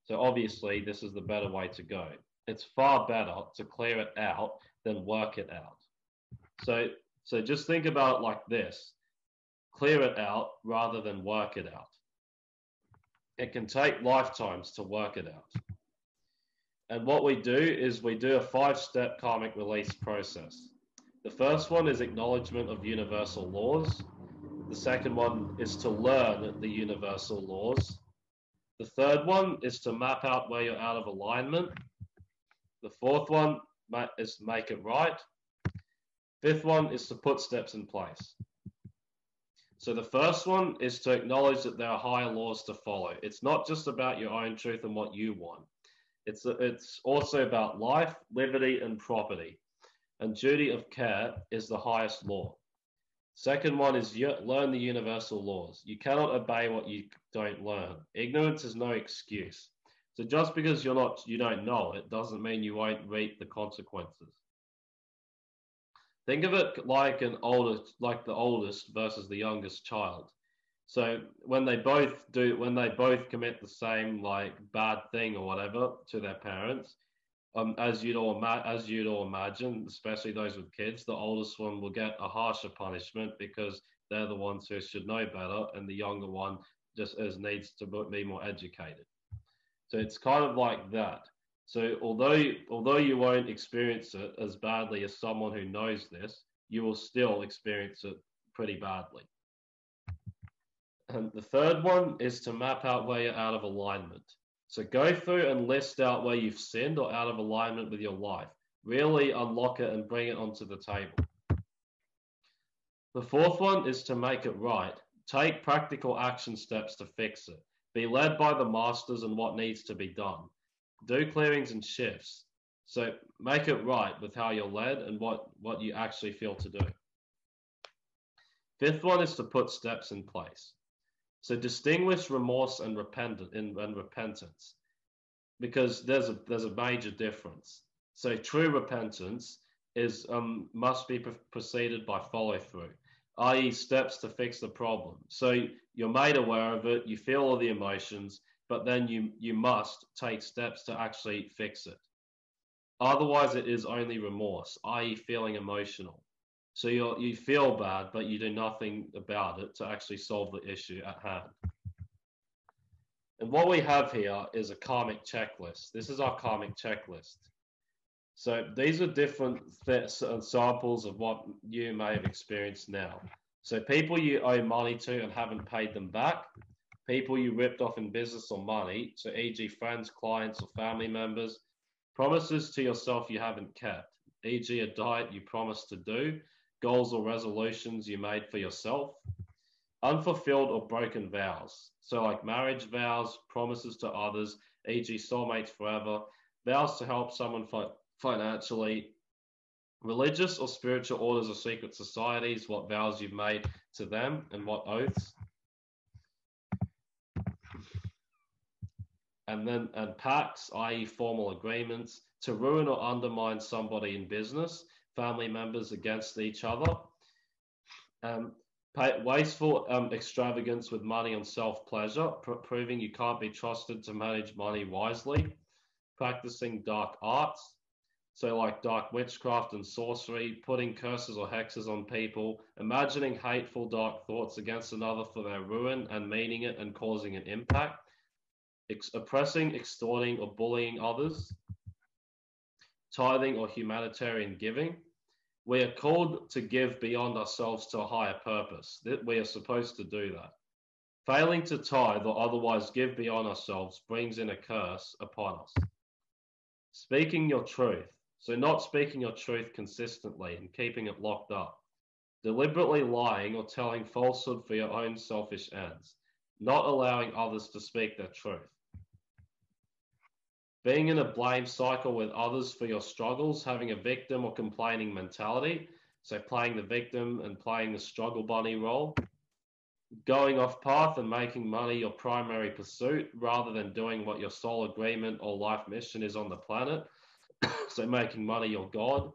So obviously, this is the better way to go. It's far better to clear it out than work it out. So, so just think about it like this. Clear it out rather than work it out. It can take lifetimes to work it out. And what we do is we do a five-step karmic release process. The first one is acknowledgement of universal laws. The second one is to learn the universal laws. The third one is to map out where you're out of alignment. The fourth one is to make it right. Fifth one is to put steps in place. So the first one is to acknowledge that there are higher laws to follow. It's not just about your own truth and what you want. It's, it's also about life, liberty, and property. And duty of care is the highest law. Second one is learn the universal laws. You cannot obey what you don't learn. Ignorance is no excuse. So just because you're not, you don't know it doesn't mean you won't reap the consequences. Think of it like an oldest, like the oldest versus the youngest child. So when they both do, when they both commit the same like bad thing or whatever to their parents, um, as you'd all as you'd all imagine, especially those with kids, the oldest one will get a harsher punishment because they're the ones who should know better, and the younger one just as needs to be more educated. So it's kind of like that. So although, although you won't experience it as badly as someone who knows this, you will still experience it pretty badly. And the third one is to map out where you're out of alignment. So go through and list out where you've sinned or out of alignment with your life. Really unlock it and bring it onto the table. The fourth one is to make it right. Take practical action steps to fix it. Be led by the masters and what needs to be done. Do clearings and shifts. So make it right with how you're led and what, what you actually feel to do. Fifth one is to put steps in place. So distinguish remorse and, repentant, and, and repentance, because there's a, there's a major difference. So true repentance is, um, must be pre- preceded by follow through, that is steps to fix the problem. So you're made aware of it, you feel all the emotions, but then you, you must take steps to actually fix it. Otherwise, it is only remorse, that is feeling emotional. So you you feel bad, but you do nothing about it to actually solve the issue at hand. And what we have here is a karmic checklist. This is our karmic checklist. So these are different th- samples of what you may have experienced now. So people you owe money to and haven't paid them back, people you ripped off in business or money, so for example friends, clients, or family members, promises to yourself you haven't kept, for example a diet you promised to do, goals or resolutions you made for yourself, unfulfilled or broken vows, so like marriage vows, promises to others, for example soulmates forever, vows to help someone fi- financially, religious or spiritual orders or secret societies, what vows you've made to them and what oaths. And then and pacts, that is formal agreements, to ruin or undermine somebody in business, family members against each other, um, pay, wasteful um, extravagance with money on self-pleasure, pr- proving you can't be trusted to manage money wisely, practicing dark arts, so like dark witchcraft and sorcery, putting curses or hexes on people, imagining hateful dark thoughts against another for their ruin and meaning it and causing an impact, oppressing, extorting, or bullying others, tithing or humanitarian giving. We are called to give beyond ourselves to a higher purpose. We are supposed to do that. Failing to tithe or otherwise give beyond ourselves brings in a curse upon us. Speaking your truth. So not speaking your truth consistently and keeping it locked up. Deliberately lying or telling falsehood for your own selfish ends. Not allowing others to speak their truth. Being in a blame cycle with others for your struggles, having a victim or complaining mentality. So playing the victim and playing the struggle bunny role. Going off path and making money your primary pursuit rather than doing what your soul agreement or life mission is on the planet. So making money your God.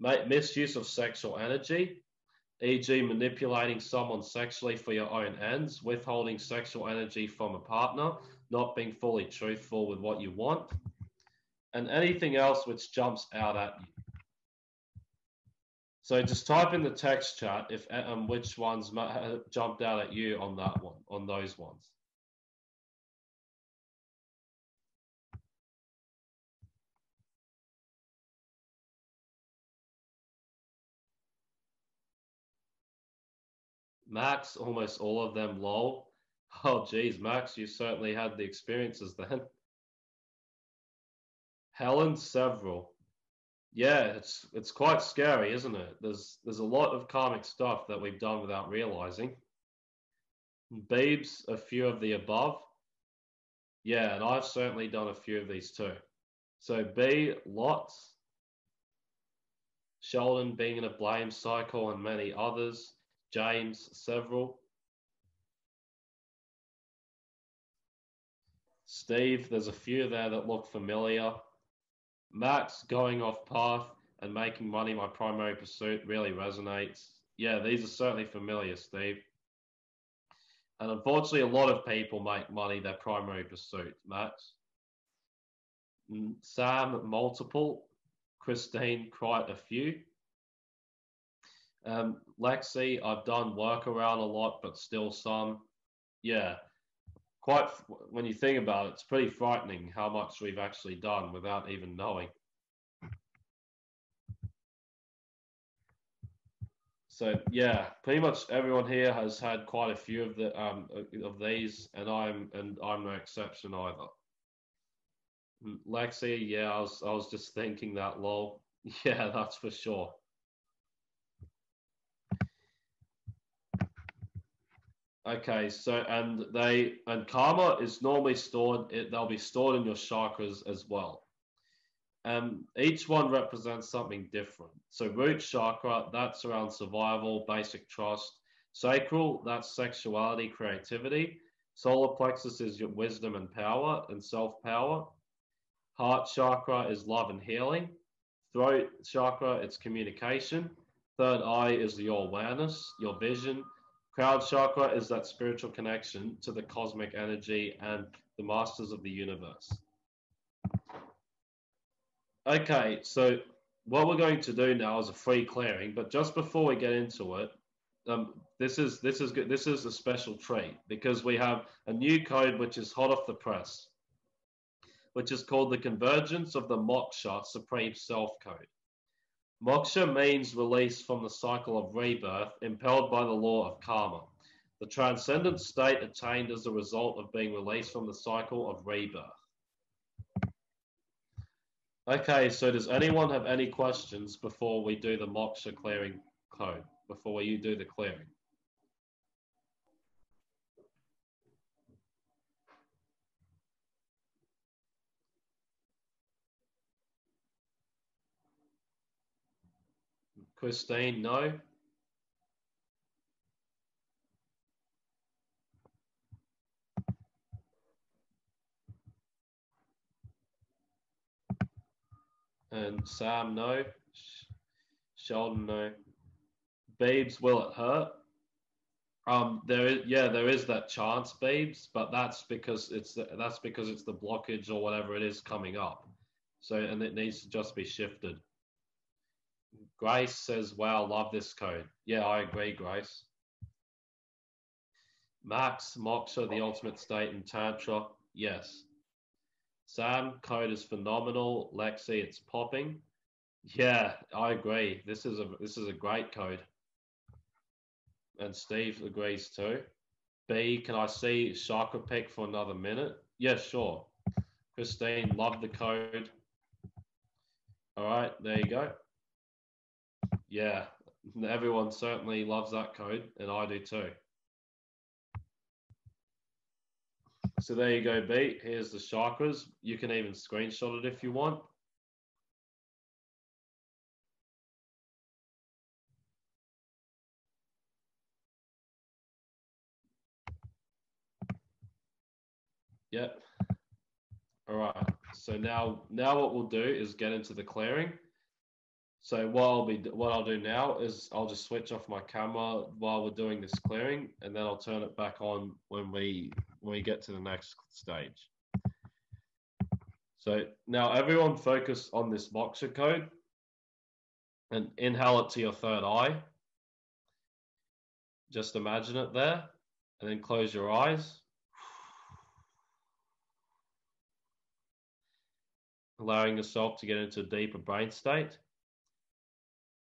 Misuse of sexual energy, for example manipulating someone sexually for your own ends, withholding sexual energy from a partner, not being fully truthful with what you want, and anything else which jumps out at you. So just type in the text chat if um, which ones jumped out at you on that one, on those ones. Max, almost all of them, lol. Oh, geez, Max, you certainly had the experiences then. Helen, several. Yeah, it's it's quite scary, isn't it? There's there's a lot of karmic stuff that we've done without realizing. Beebs, a few of the above. Yeah, and I've certainly done a few of these too. So B, lots. Sheldon, being in a blame cycle, and many others. James, several. Steve, there's a few there that look familiar. Max, going off path and making money my primary pursuit, really resonates. Yeah, these are certainly familiar, Steve. And unfortunately, a lot of people make money their primary pursuit, Max. Sam, multiple. Christine, quite a few. Um, Lexi, I've done work around a lot, but still some. Yeah, quite, when you think about it, it's pretty frightening how much we've actually done without even knowing. So yeah, pretty much everyone here has had quite a few of the um, of these, and I'm and I'm no exception either. Lexi, yeah, I was I was just thinking that, lol. Yeah, that's for sure. Okay, so, and they, and karma is normally stored, it, they'll be stored in your chakras as well. Um, each one represents something different. So root chakra, that's around survival, basic trust. Sacral, that's sexuality, creativity. Solar plexus is your wisdom and power and self-power. Heart chakra is love and healing. Throat chakra, it's communication. Third eye is your awareness, your vision. Crown chakra is that spiritual connection to the cosmic energy and the masters of the universe. Okay, so what we're going to do now is a free clearing, but just before we get into it, um, this is this is good. This is a special treat because we have a new code which is hot off the press, which is called the Convergence of the Moksha Supreme Self Code. Moksha means release from the cycle of rebirth, impelled by the law of karma, the transcendent state attained as a result of being released from the cycle of rebirth. Okay, so does anyone have any questions before we do the Moksha clearing code, before you do the clearing? Christine, no. And Sam, no. Sheldon, no. Beebs, will it hurt? Um, there is, yeah, there is that chance, Beebs, but that's because it's the, that's because it's the blockage or whatever it is coming up. So, and it needs to just be shifted. Grace says, wow, love this code. Yeah, I agree, Grace. Max, Moksha, the ultimate state in Tantra. Yes. Sam, code is phenomenal. Lexi, it's popping. Yeah, I agree. This is a this is a great code. And Steve agrees too. B, can I see chakra pick for another minute? Yeah, sure. Christine, love the code. All right, there you go. Yeah, everyone certainly loves that code, and I do too. So there you go, B. Here's the chakras. You can even screenshot it if you want. Yep. All right. So now, now what we'll do is get into the clearing. So what I'll be, what I'll do now is I'll just switch off my camera while we're doing this clearing, and then I'll turn it back on when we when we get to the next stage. So now everyone focus on this Moksha code and inhale it to your third eye. Just imagine it there, and then close your eyes. Allowing yourself to get into a deeper brain state.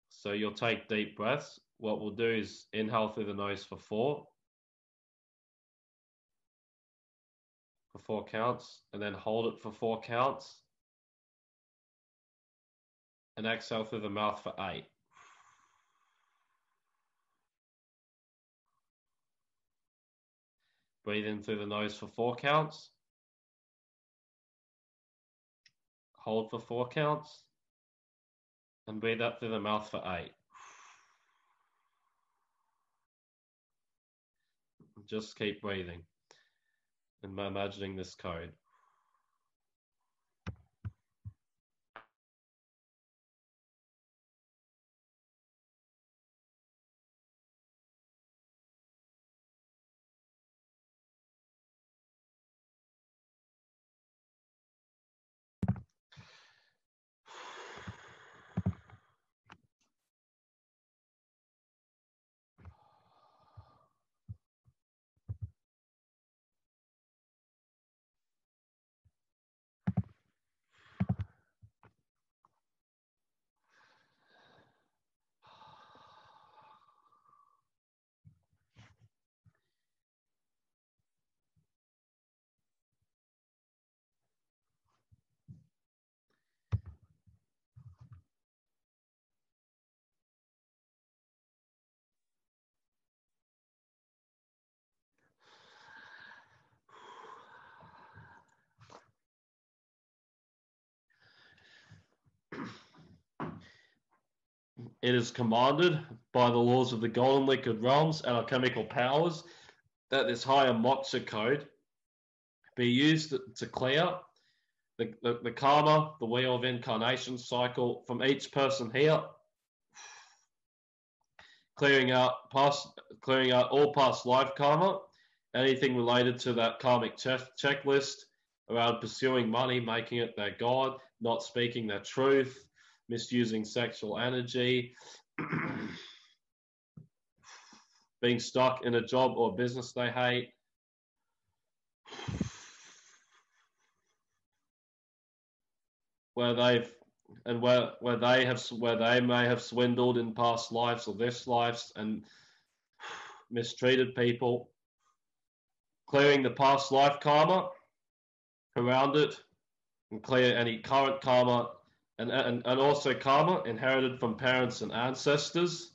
So you'll take deep breaths. What we'll do is inhale through the nose for four, for four counts, and then hold it for four counts, and exhale through the mouth for eight. Breathe in through the nose for four counts. Hold for four counts, and breathe out through the mouth for eight. Just keep breathing and imagining this code. It is commanded by the laws of the golden liquid realms and alchemical powers that this higher Moksha code be used to clear the, the, the karma, the wheel of incarnation cycle from each person here, clearing out past, clearing out all past life karma, anything related to that karmic check, checklist around pursuing money, making it their god, not speaking their truth, misusing sexual energy, being stuck in a job or business they hate, where they've and where where they have where they may have swindled in past lives or this lives and mistreated people, clearing the past life karma around it, and clear any current karma. And, and, and also karma inherited from parents and ancestors.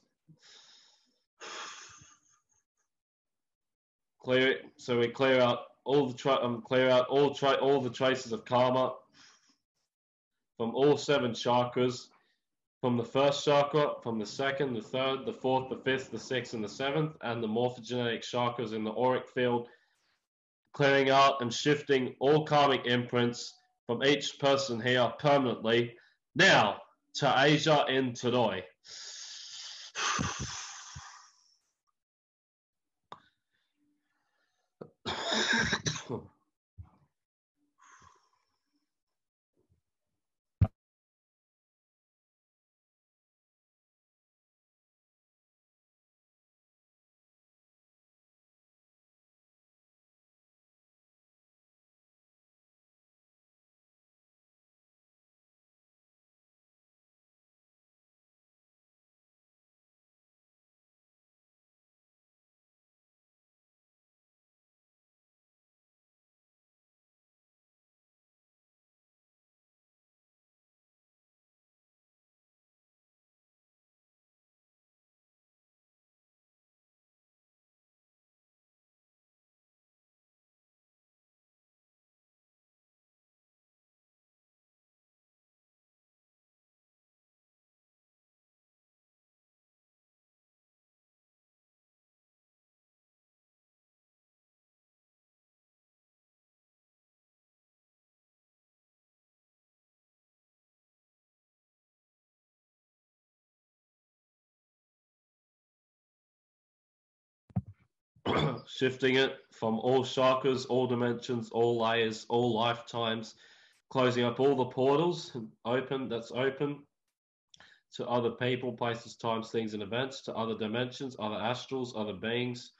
Clear, so we clear out all the tra um, clear out all tra all the traces of karma from all seven chakras, from the first chakra, from the second, the third, the fourth, the fifth, the sixth, and the seventh, and the morphogenetic chakras in the auric field, clearing out and shifting all karmic imprints from each person here permanently. Now, to Asia in today. shifting it from all chakras, all dimensions, all layers, all lifetimes, closing up all the portals open that's open to other people, places, times, things, and events, to other dimensions, other astrals, other beings.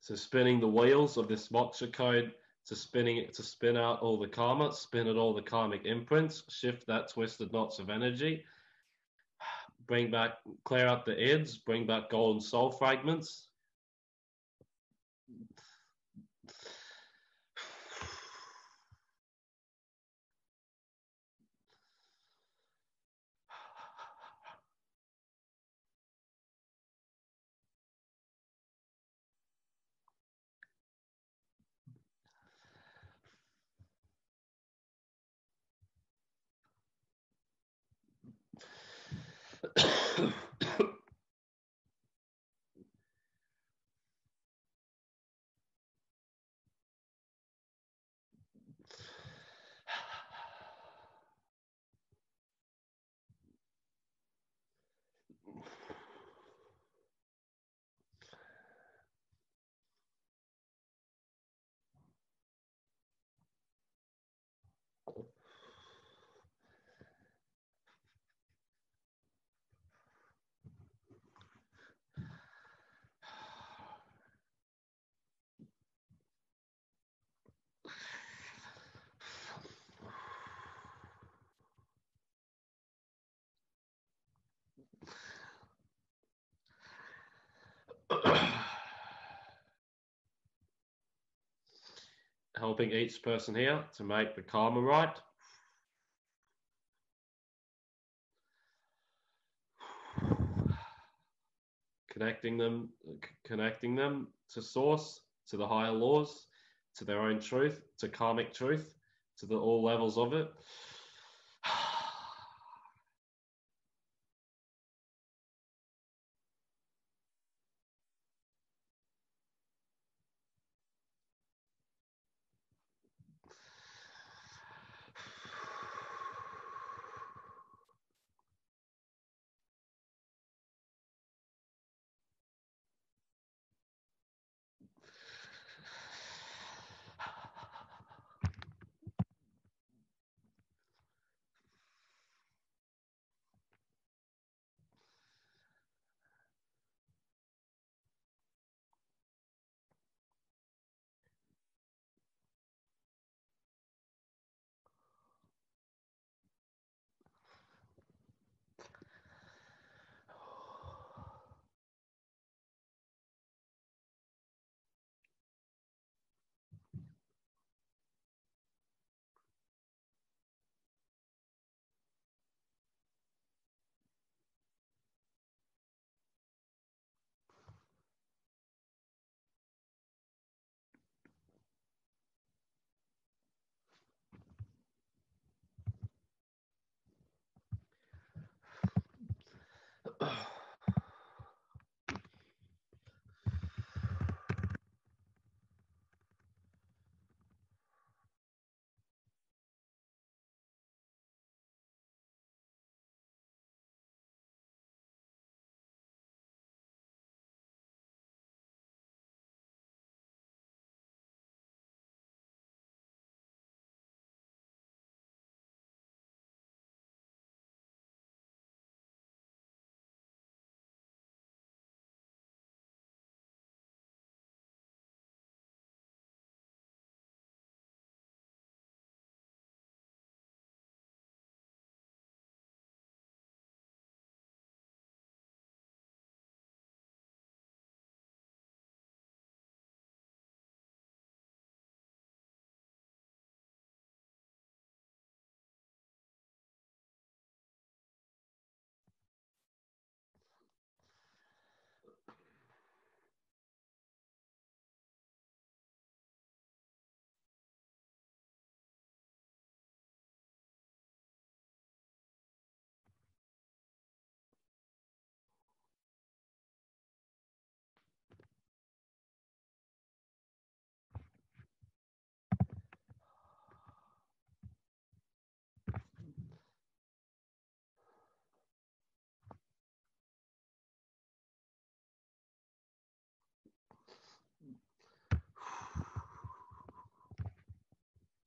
So spinning the wheels of this moksha code to spinning it to spin out all the karma, spin at all the karmic imprints, shift that twisted knots of energy, bring back, clear out the eds, bring back golden soul fragments. Helping each person here to make the karma right. Connecting them, connecting them to source, to the higher laws, to their own truth, to karmic truth, to the all levels of it.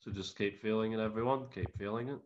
So just keep feeling it, everyone. Keep feeling it.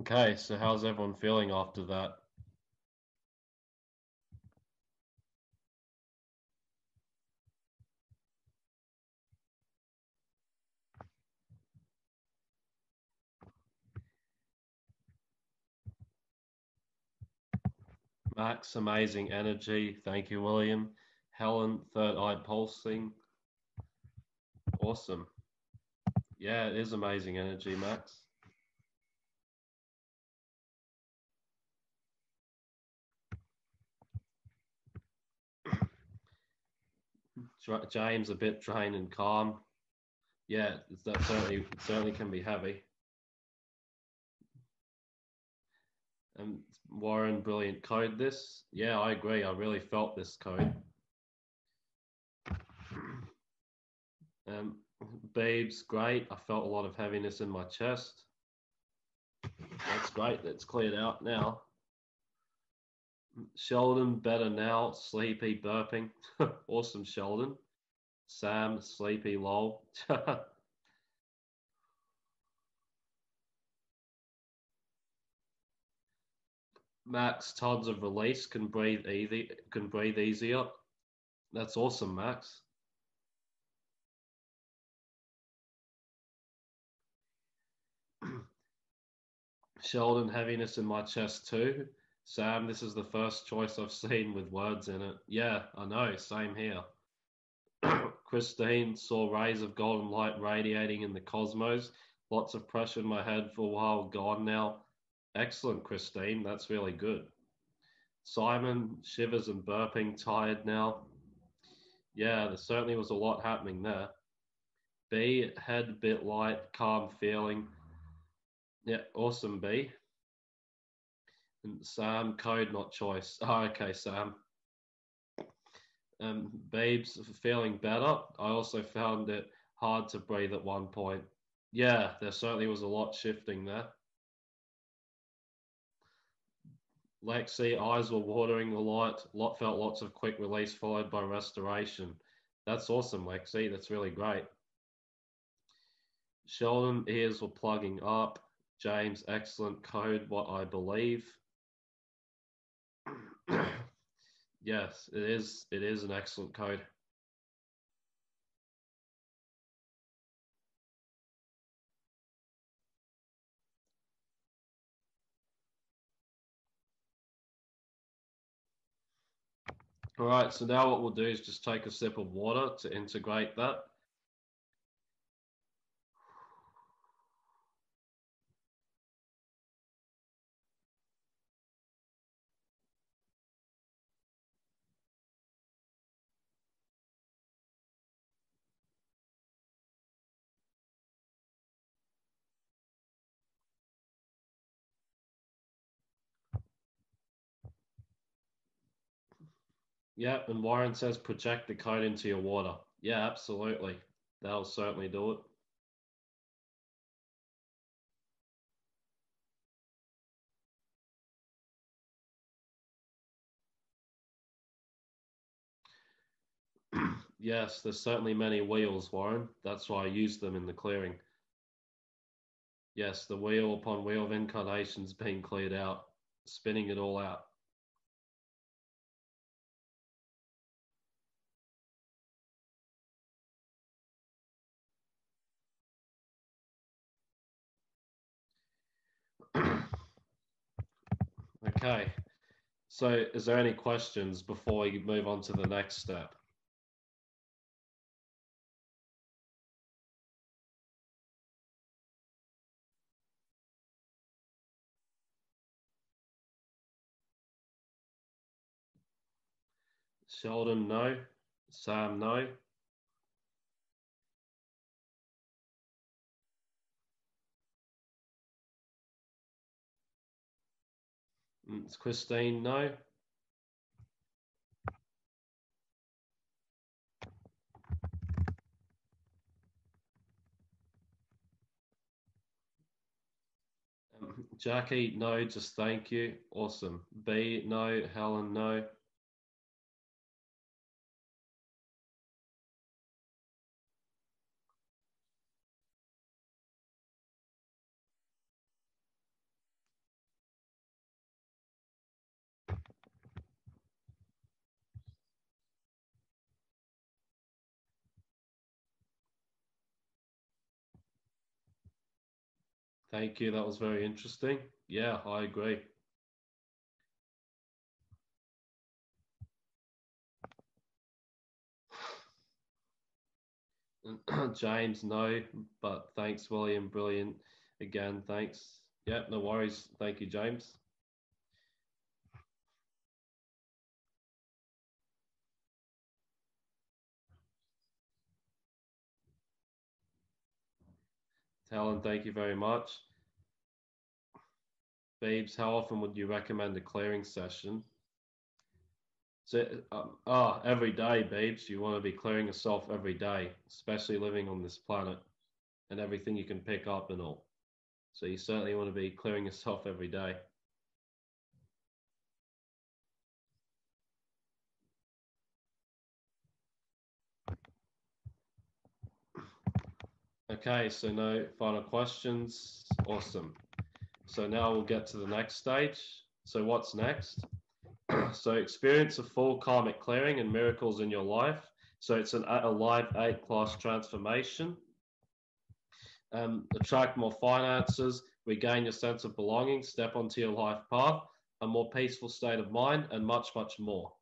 Okay, so how's everyone feeling after that? Max, amazing energy. Thank you, William. Helen, third eye pulsing. Awesome. Yeah, it is amazing energy, Max. James, a bit drained and calm. Yeah, that certainly certainly can be heavy. And Warren, brilliant code this. Yeah, I agree. I really felt this code. Um, Babes, great. I felt a lot of heaviness in my chest. That's great. That's cleared out now. Sheldon, better now, sleepy, burping. Awesome, Sheldon. Sam, sleepy, lol. Max, tons of release, can breathe easy, can breathe easier. That's awesome, Max. Sheldon, heaviness in my chest too. Sam, this is the first choice I've seen with words in it. Yeah, I know, same here. Christine, saw rays of golden light radiating in the cosmos. Lots of pressure in my head for a while, gone now. Excellent, Christine, that's really good. Simon, shivers and burping, tired now. Yeah, there certainly was a lot happening there. B, head a bit light, calm feeling. Yeah, awesome, B. And Sam, code, not choice. Oh, okay, Sam. Um, Babes, feeling better. I also found it hard to breathe at one point. Yeah, there certainly was a lot shifting there. Lexi, eyes were watering a lot. Lot felt lots of quick release followed by restoration. That's awesome, Lexi. That's really great. Sheldon, ears were plugging up. James, excellent code, what I believe. Yes, it is. It is an excellent code. All right, so now what we'll do is just take a sip of water to integrate that. Yeah, and Warren says project the code into your water. Yeah, absolutely. That'll certainly do it. Yes, there's certainly many wheels, Warren. That's why I use them in the clearing. Yes, the wheel upon wheel of incarnations being cleared out, spinning it all out. Okay, so is there any questions before we move on to the next step? Sheldon, no. Sam, no. It's Christine, no. Um, Jackie, no, just thank you. Awesome. B, no. Helen, no. Thank you. That was very interesting. Yeah, I agree. James, no, but thanks, William. Brilliant. Again, thanks. Yeah, no worries. Thank you, James. Helen, thank you very much. Babes, how often would you recommend a clearing session? So, um, oh, every day, Babes. You want to be clearing yourself every day, especially living on this planet and everything you can pick up and all. So you certainly want to be clearing yourself every day. Okay, so no final questions. Awesome. So now we'll get to the next stage. So what's next? So experience a full karmic clearing and miracles in your life. So it's an, a live eight class transformation. Um, attract more finances, regain your sense of belonging, step onto your life path, a more peaceful state of mind, and much, much more.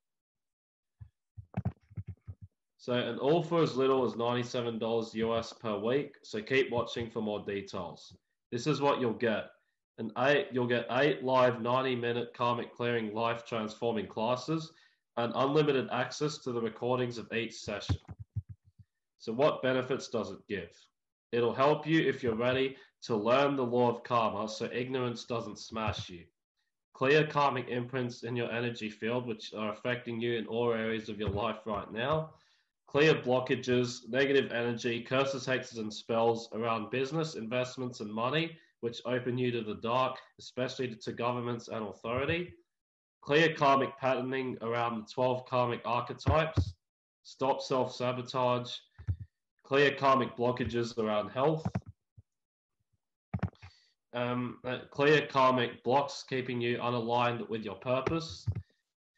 So, and all for as little as ninety-seven dollars U S per week. So keep watching for more details. This is what you'll get. An eight, you'll get eight live ninety minute karmic clearing life transforming classes and unlimited access to the recordings of each session. So what benefits does it give? It'll help you if you're ready to learn the law of karma so ignorance doesn't smash you. Clear karmic imprints in your energy field, which are affecting you in all areas of your life right now. Clear blockages, negative energy, curses, hexes, and spells around business, investments, and money, which open you to the dark, especially to governments and authority. Clear karmic patterning around the twelve karmic archetypes. Stop self-sabotage. Clear karmic blockages around health. Um, uh, clear karmic blocks keeping you unaligned with your purpose.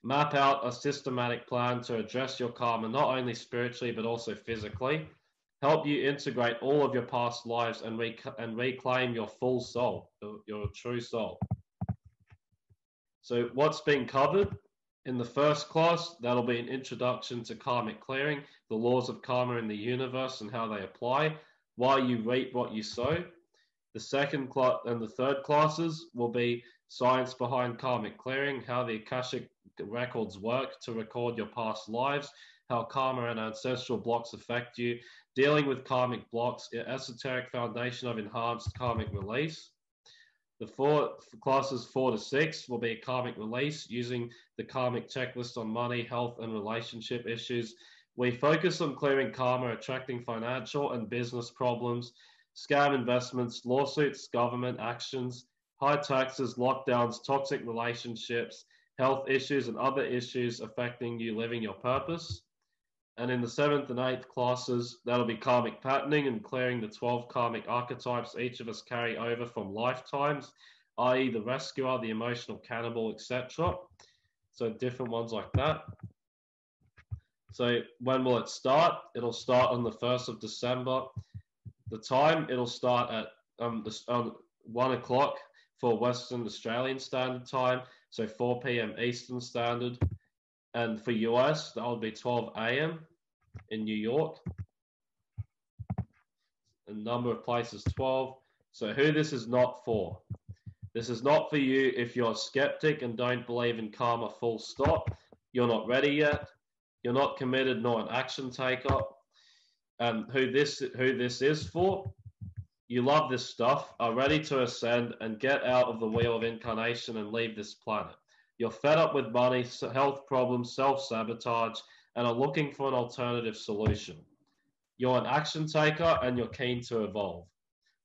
Map out a systematic plan to address your karma, not only spiritually, but also physically. Help you integrate all of your past lives and, rec and reclaim your full soul, your true soul. So what's been covered in the first class, that'll be an introduction to karmic clearing, the laws of karma in the universe and how they apply, why you reap what you sow. The second class and the third classes will be science behind karmic clearing, how the Akashic records work to record your past lives, how karma and ancestral blocks affect you, dealing with karmic blocks, esoteric foundation of enhanced karmic release. The four classes four to six will be karmic release, using the karmic checklist on money, health, and relationship issues. We focus on clearing karma, attracting financial and business problems, scam investments, lawsuits, government actions, high taxes, lockdowns, toxic relationships, health issues, and other issues affecting you living your purpose. And in the seventh and eighth classes, that'll be karmic patterning and clearing the twelve karmic archetypes each of us carry over from lifetimes, that is the rescuer, the emotional cannibal, et cetera. So different ones like that. So when will it start? It'll start on the first of December. The time, it'll start at um, the, um, one o'clock for Western Australian Standard Time, so four p m Eastern Standard. And for U S, that would be twelve a m in New York. A number of places, twelve. So who this is not for? This is not for you if you're a skeptic and don't believe in karma full stop. You're not ready yet. You're not committed nor an action taker. And who this, who this is for? You love this stuff, are ready to ascend and get out of the wheel of incarnation and leave this planet. You're fed up with money, health problems, self-sabotage, and are looking for an alternative solution. You're an action taker and you're keen to evolve.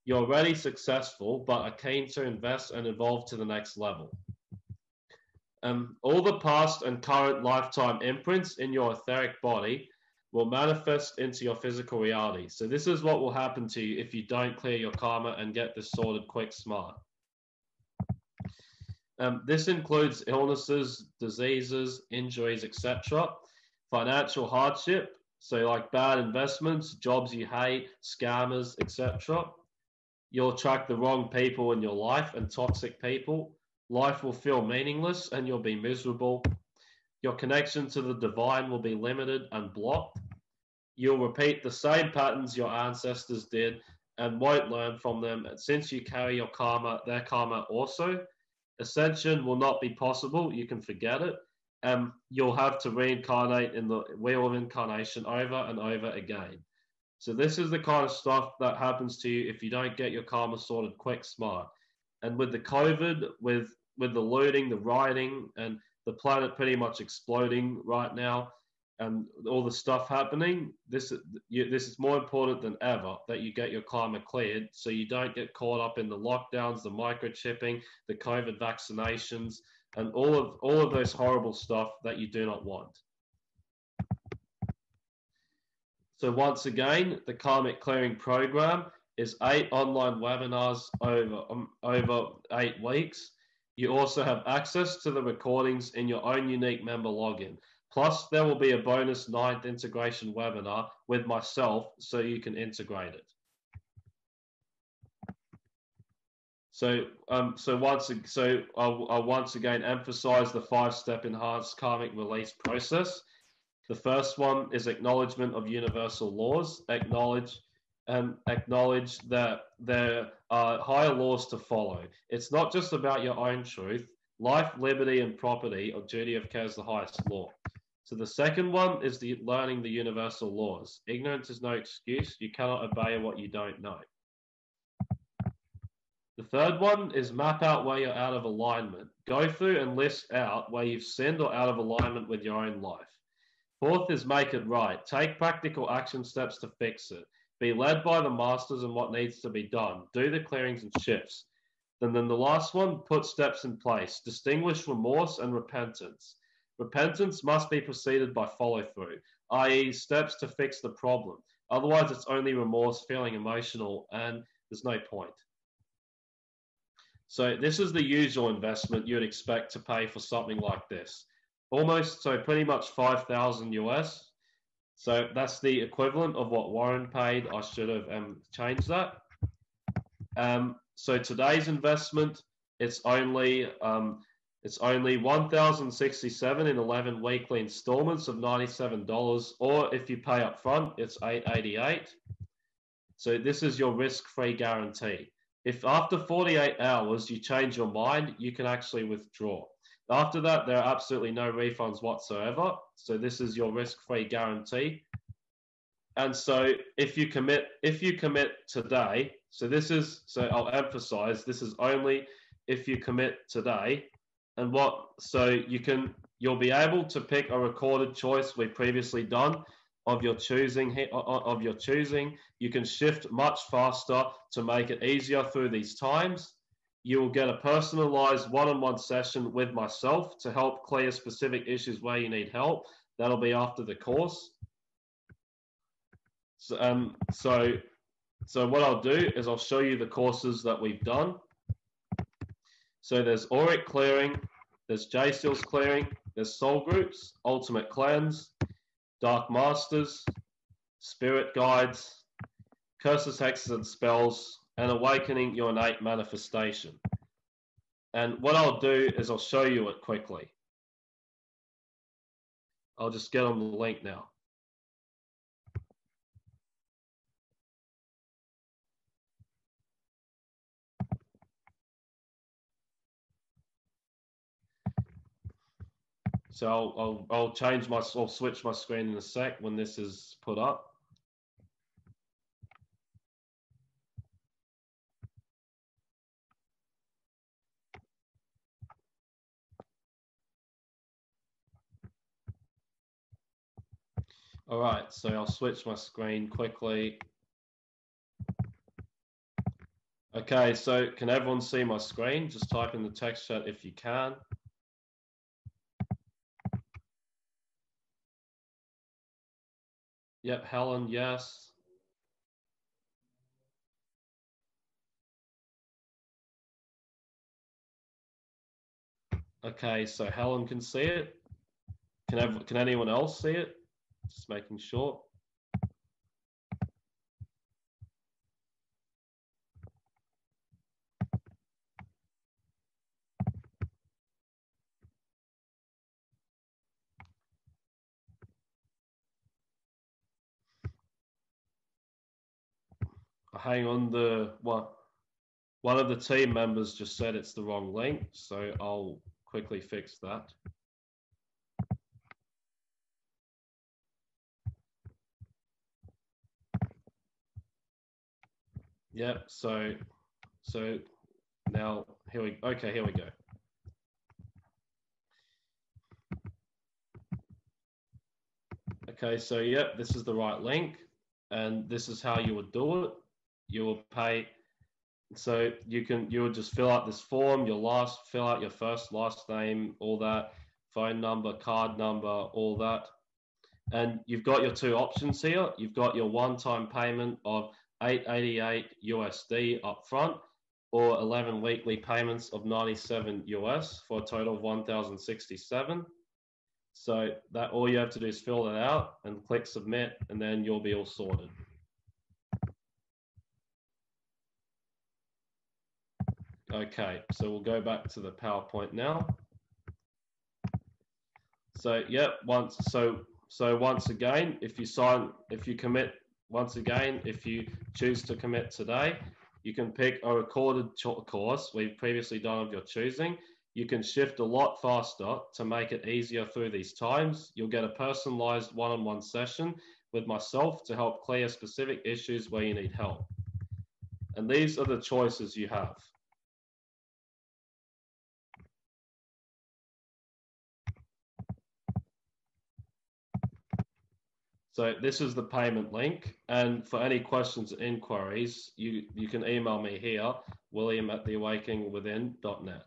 You're already successful, but are keen to invest and evolve to the next level. Um, all the past and current lifetime imprints in your etheric body will manifest into your physical reality. So this is what will happen to you if you don't clear your karma and get this sorted quick smart. Um, this includes illnesses, diseases, injuries, et cetera. Financial hardship, so like bad investments, jobs you hate, scammers, et cetera. You'll attract the wrong people in your life and toxic people. Life will feel meaningless and you'll be miserable. Your connection to the divine will be limited and blocked. You'll repeat the same patterns your ancestors did and won't learn from them. And since you carry your karma, their karma also. Ascension will not be possible. You can forget it. Um, you'll have to reincarnate in the wheel of incarnation over and over again. So this is the kind of stuff that happens to you if you don't get your karma sorted quick, smart. And with the COVID, with, with the looting, the rioting, and the planet pretty much exploding right now, and all the stuff happening, this, you, this is more important than ever that you get your karma cleared so you don't get caught up in the lockdowns, the microchipping, the COVID vaccinations, and all of, all of those horrible stuff that you do not want. So once again, the karmic clearing program is eight online webinars over, um, over eight weeks. You also have access to the recordings in your own unique member login. Plus, there will be a bonus ninth integration webinar with myself so you can integrate it. So, um, so once, so I'll, I'll once again emphasize the five-step enhanced karmic release process. The first one is acknowledgement of universal laws. Acknowledge, um, acknowledge that there are higher laws to follow. It's not just about your own truth. Life, liberty, and property, or duty of care, is the highest law. So the second one is the learning the universal laws. Ignorance is no excuse. You cannot obey what you don't know. The third one is map out where you're out of alignment. Go through and list out where you've sinned or out of alignment with your own life. Fourth is make it right. Take practical action steps to fix it. Be led by the masters in what needs to be done. Do the clearings and shifts. And then the last one, put steps in place. Distinguish remorse and repentance. Repentance must be preceded by follow-through, that is steps to fix the problem. Otherwise, it's only remorse, feeling emotional, and there's no point. So this is the usual investment you'd expect to pay for something like this. Almost, so pretty much five thousand U S. So that's the equivalent of what Warren paid. I should have um, changed that. Um, so today's investment, it's only... Um, It's only one thousand sixty-seven dollars in eleven weekly installments of ninety-seven dollars, or if you pay up front, it's eight hundred eighty-eight dollars. So this is your risk-free guarantee. If after forty-eight hours you change your mind, you can actually withdraw. After that, there are absolutely no refunds whatsoever. So this is your risk-free guarantee. And so if you commit, if you commit today, so this is, so I'll emphasize, this is only if you commit today. And what, so you can, you'll be able to pick a recorded choice we've previously done of your choosing, of your choosing. You can shift much faster to make it easier through these times. You will get a personalized one-on-one session with myself to help clear specific issues where you need help. That'll be after the course. So, um, so, so what I'll do is I'll show you the courses that we've done. So there's auric clearing, there's J-Seals clearing, there's soul groups, ultimate cleanse, dark masters, spirit guides, curses, hexes, and spells, and awakening your innate manifestation. And what I'll do is I'll show you it quickly. I'll just get on the link now. So I'll, I'll, I'll change my, I'll switch my screen in a sec when this is put up. All right, so I'll switch my screen quickly. Okay, so can everyone see my screen? Just type in the text chat if you can. Yep, Helen, yes. Okay, so Helen can see it. Can have, can anyone else see it? Just making sure. Hang on, the one, one of the team members just said it's the wrong link, so I'll quickly fix that. Yep, so so now here we okay, here we go. Okay, so yep, this is the right link, and this is how you would do it. You will pay, so you can, you would just fill out this form, your last, fill out your first, last name, all that, phone number, card number, all that. And you've got your two options here. You've got your one-time payment of eight hundred eighty-eight U S D up front, or eleven weekly payments of ninety-seven U S for a total of one thousand sixty-seven. So that, all you have to do is fill that out and click submit, and then you'll be all sorted. Okay, so we'll go back to the PowerPoint now. So yep, once so so once again, if you sign, if you commit, once again, if you choose to commit today, you can pick a recorded course we've previously done of your choosing. You can shift a lot faster to make it easier through these times. You'll get a personalized one-on-one session with myself to help clear specific issues where you need help. And these are the choices you have. So this is the payment link. And for any questions and inquiries, you, you can email me here, William at the awakening within dot net.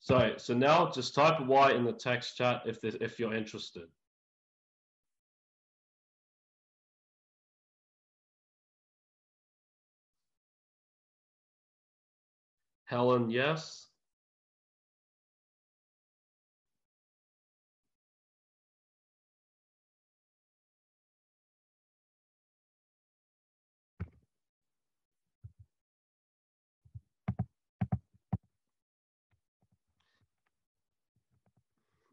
So, so now just type Y in the text chat if, this, if you're interested. Helen, yes.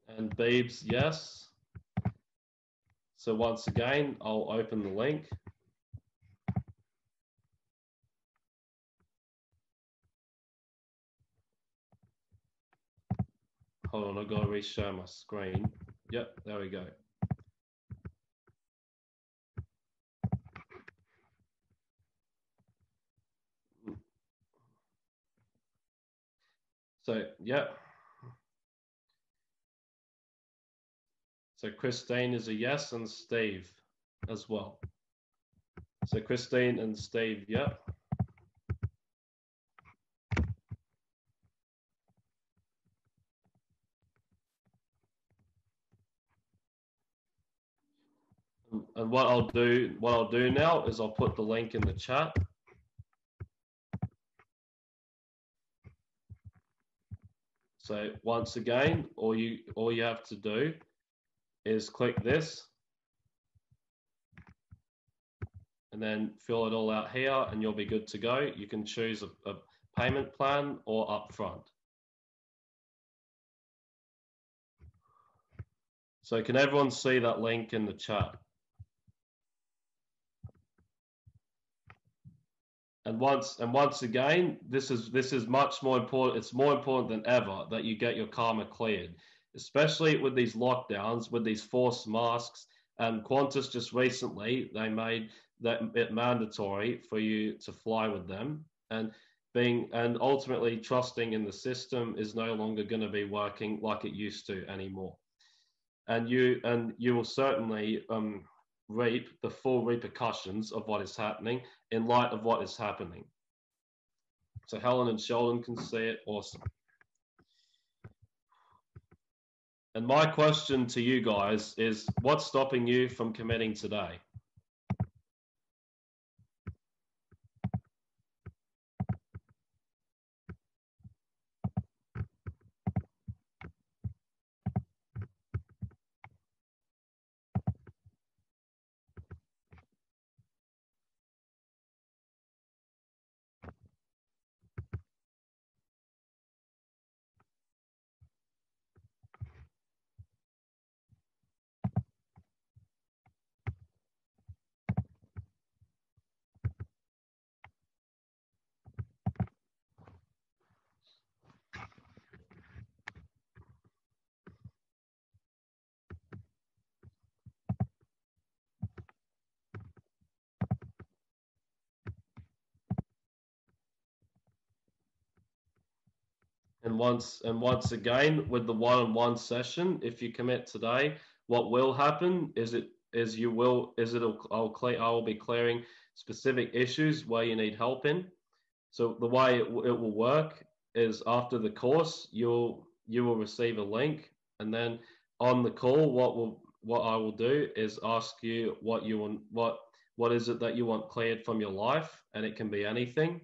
And Beebs, yes. So once again, I'll open the link. Hold on, I've got to reshare my screen. Yep, there we go. So, yep. So Christine is a yes, and Steve as well. So Christine and Steve, yep. And what I'll do, what I'll do now is I'll put the link in the chat. So once again, all you all you have to do is click this and then fill it all out here and you'll be good to go. You can choose a, a payment plan or upfront. So can everyone see that link in the chat? And once and once again, this is this is much more important. It's more important than ever that you get your karma cleared, especially with these lockdowns, with these forced masks. And Qantas just recently, they made that it mandatory for you to fly with them. And being and ultimately trusting in the system is no longer going to be working like it used to anymore. And you and you will certainly um, reap the full repercussions of what is happening in light of what is happening. So Helen and Sheldon can see it. Awesome. And my question to you guys is, what's stopping you from committing today? And once and once again, with the one-on-one session, if you commit today, what will happen is it is you will is it I'll clear I will be clearing specific issues where you need help in. So the way it, it will work is after the course, you'll you will receive a link, and then on the call, what will what I will do is ask you what you want what what is it that you want cleared from your life, and it can be anything,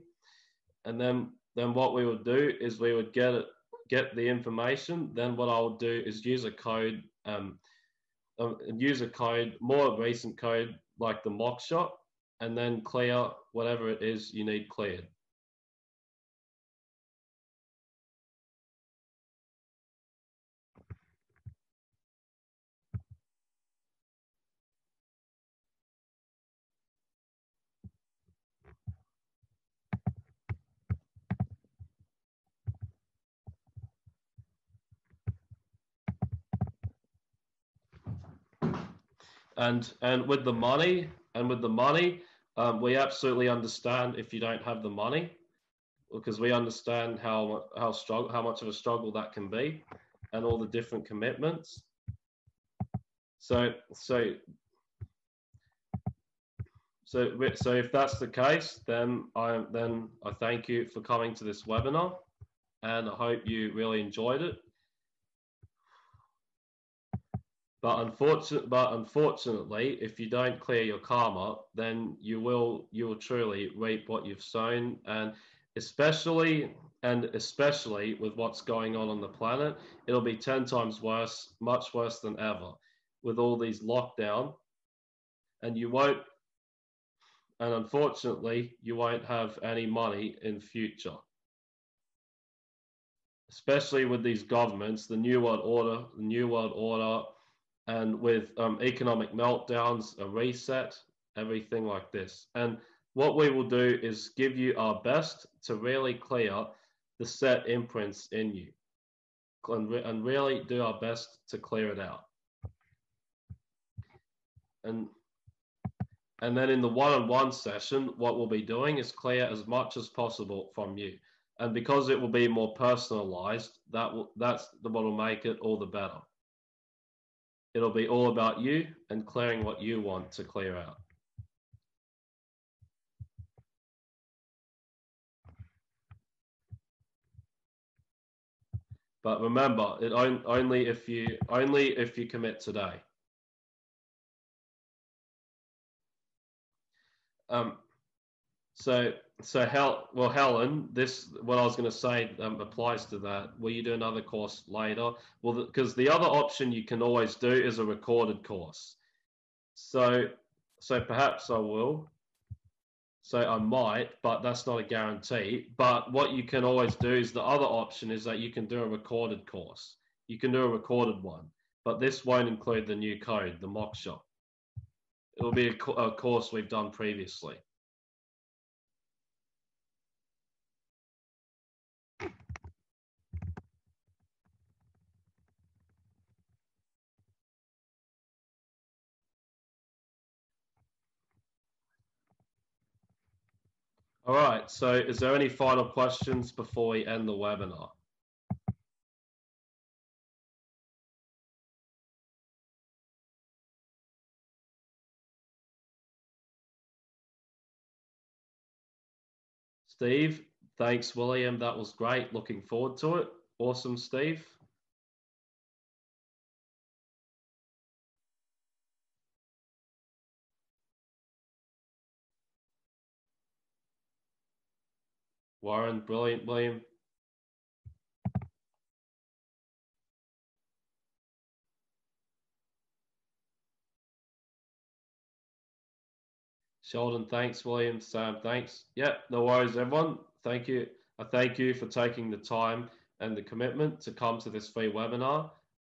and then. Then what we would do is we would get it, get the information. Then what I would do is use a code, um, um, use a code, more recent code like the Moksha, and then clear whatever it is you need cleared. And and with the money and with the money, um, we absolutely understand if you don't have the money, because we understand how how struggle how much of a struggle that can be, and all the different commitments. So, so, so, so if that's the case, then I, then I thank you for coming to this webinar, and I hope you really enjoyed it. But unfortunately, but unfortunately, if you don't clear your karma, then you will, you will truly reap what you've sown, and especially, and especially with what's going on on the planet, it'll be ten times worse, much worse than ever, with all these lockdown, and you won't, and unfortunately, you won't have any money in future. Especially with these governments, the New World Order, the New World Order, and with um, economic meltdowns, a reset, everything like this. And what we will do is give you our best to really clear the set imprints in you, and, re and really do our best to clear it out. And, and then in the one-on-one session, what we'll be doing is clear as much as possible from you. And because it will be more personalized, that will, that's what will make it all the better. It'll be all about you and clearing what you want to clear out. But remember, it on, only if you only if you commit today. Um, so so Hel well Helen, this what I was going to say um, applies to that. Will you do another course later? Well, because the, the other option you can always do is a recorded course. So so perhaps I will. So I might, but that's not a guarantee. But what you can always do is the other option is that you can do a recorded course. You can do a recorded one, but this won't include the new code, the Moksha. It will be a, a course we've done previously. All right, so is there any final questions before we end the webinar? Steve, thanks, William. That was great. Looking forward to it. Awesome, Steve. Warren, brilliant, William. Sheldon, thanks, William. Sam, thanks. Yep, no worries, everyone. Thank you. I thank you for taking the time and the commitment to come to this free webinar.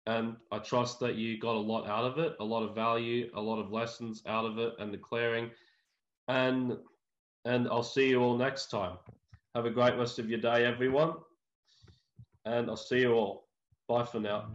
And I trust that you got a lot out of it, a lot of value, a lot of lessons out of it, and the clearing. And, and I'll see you all next time. Have a great rest of your day, everyone. And I'll see you all. Bye for now.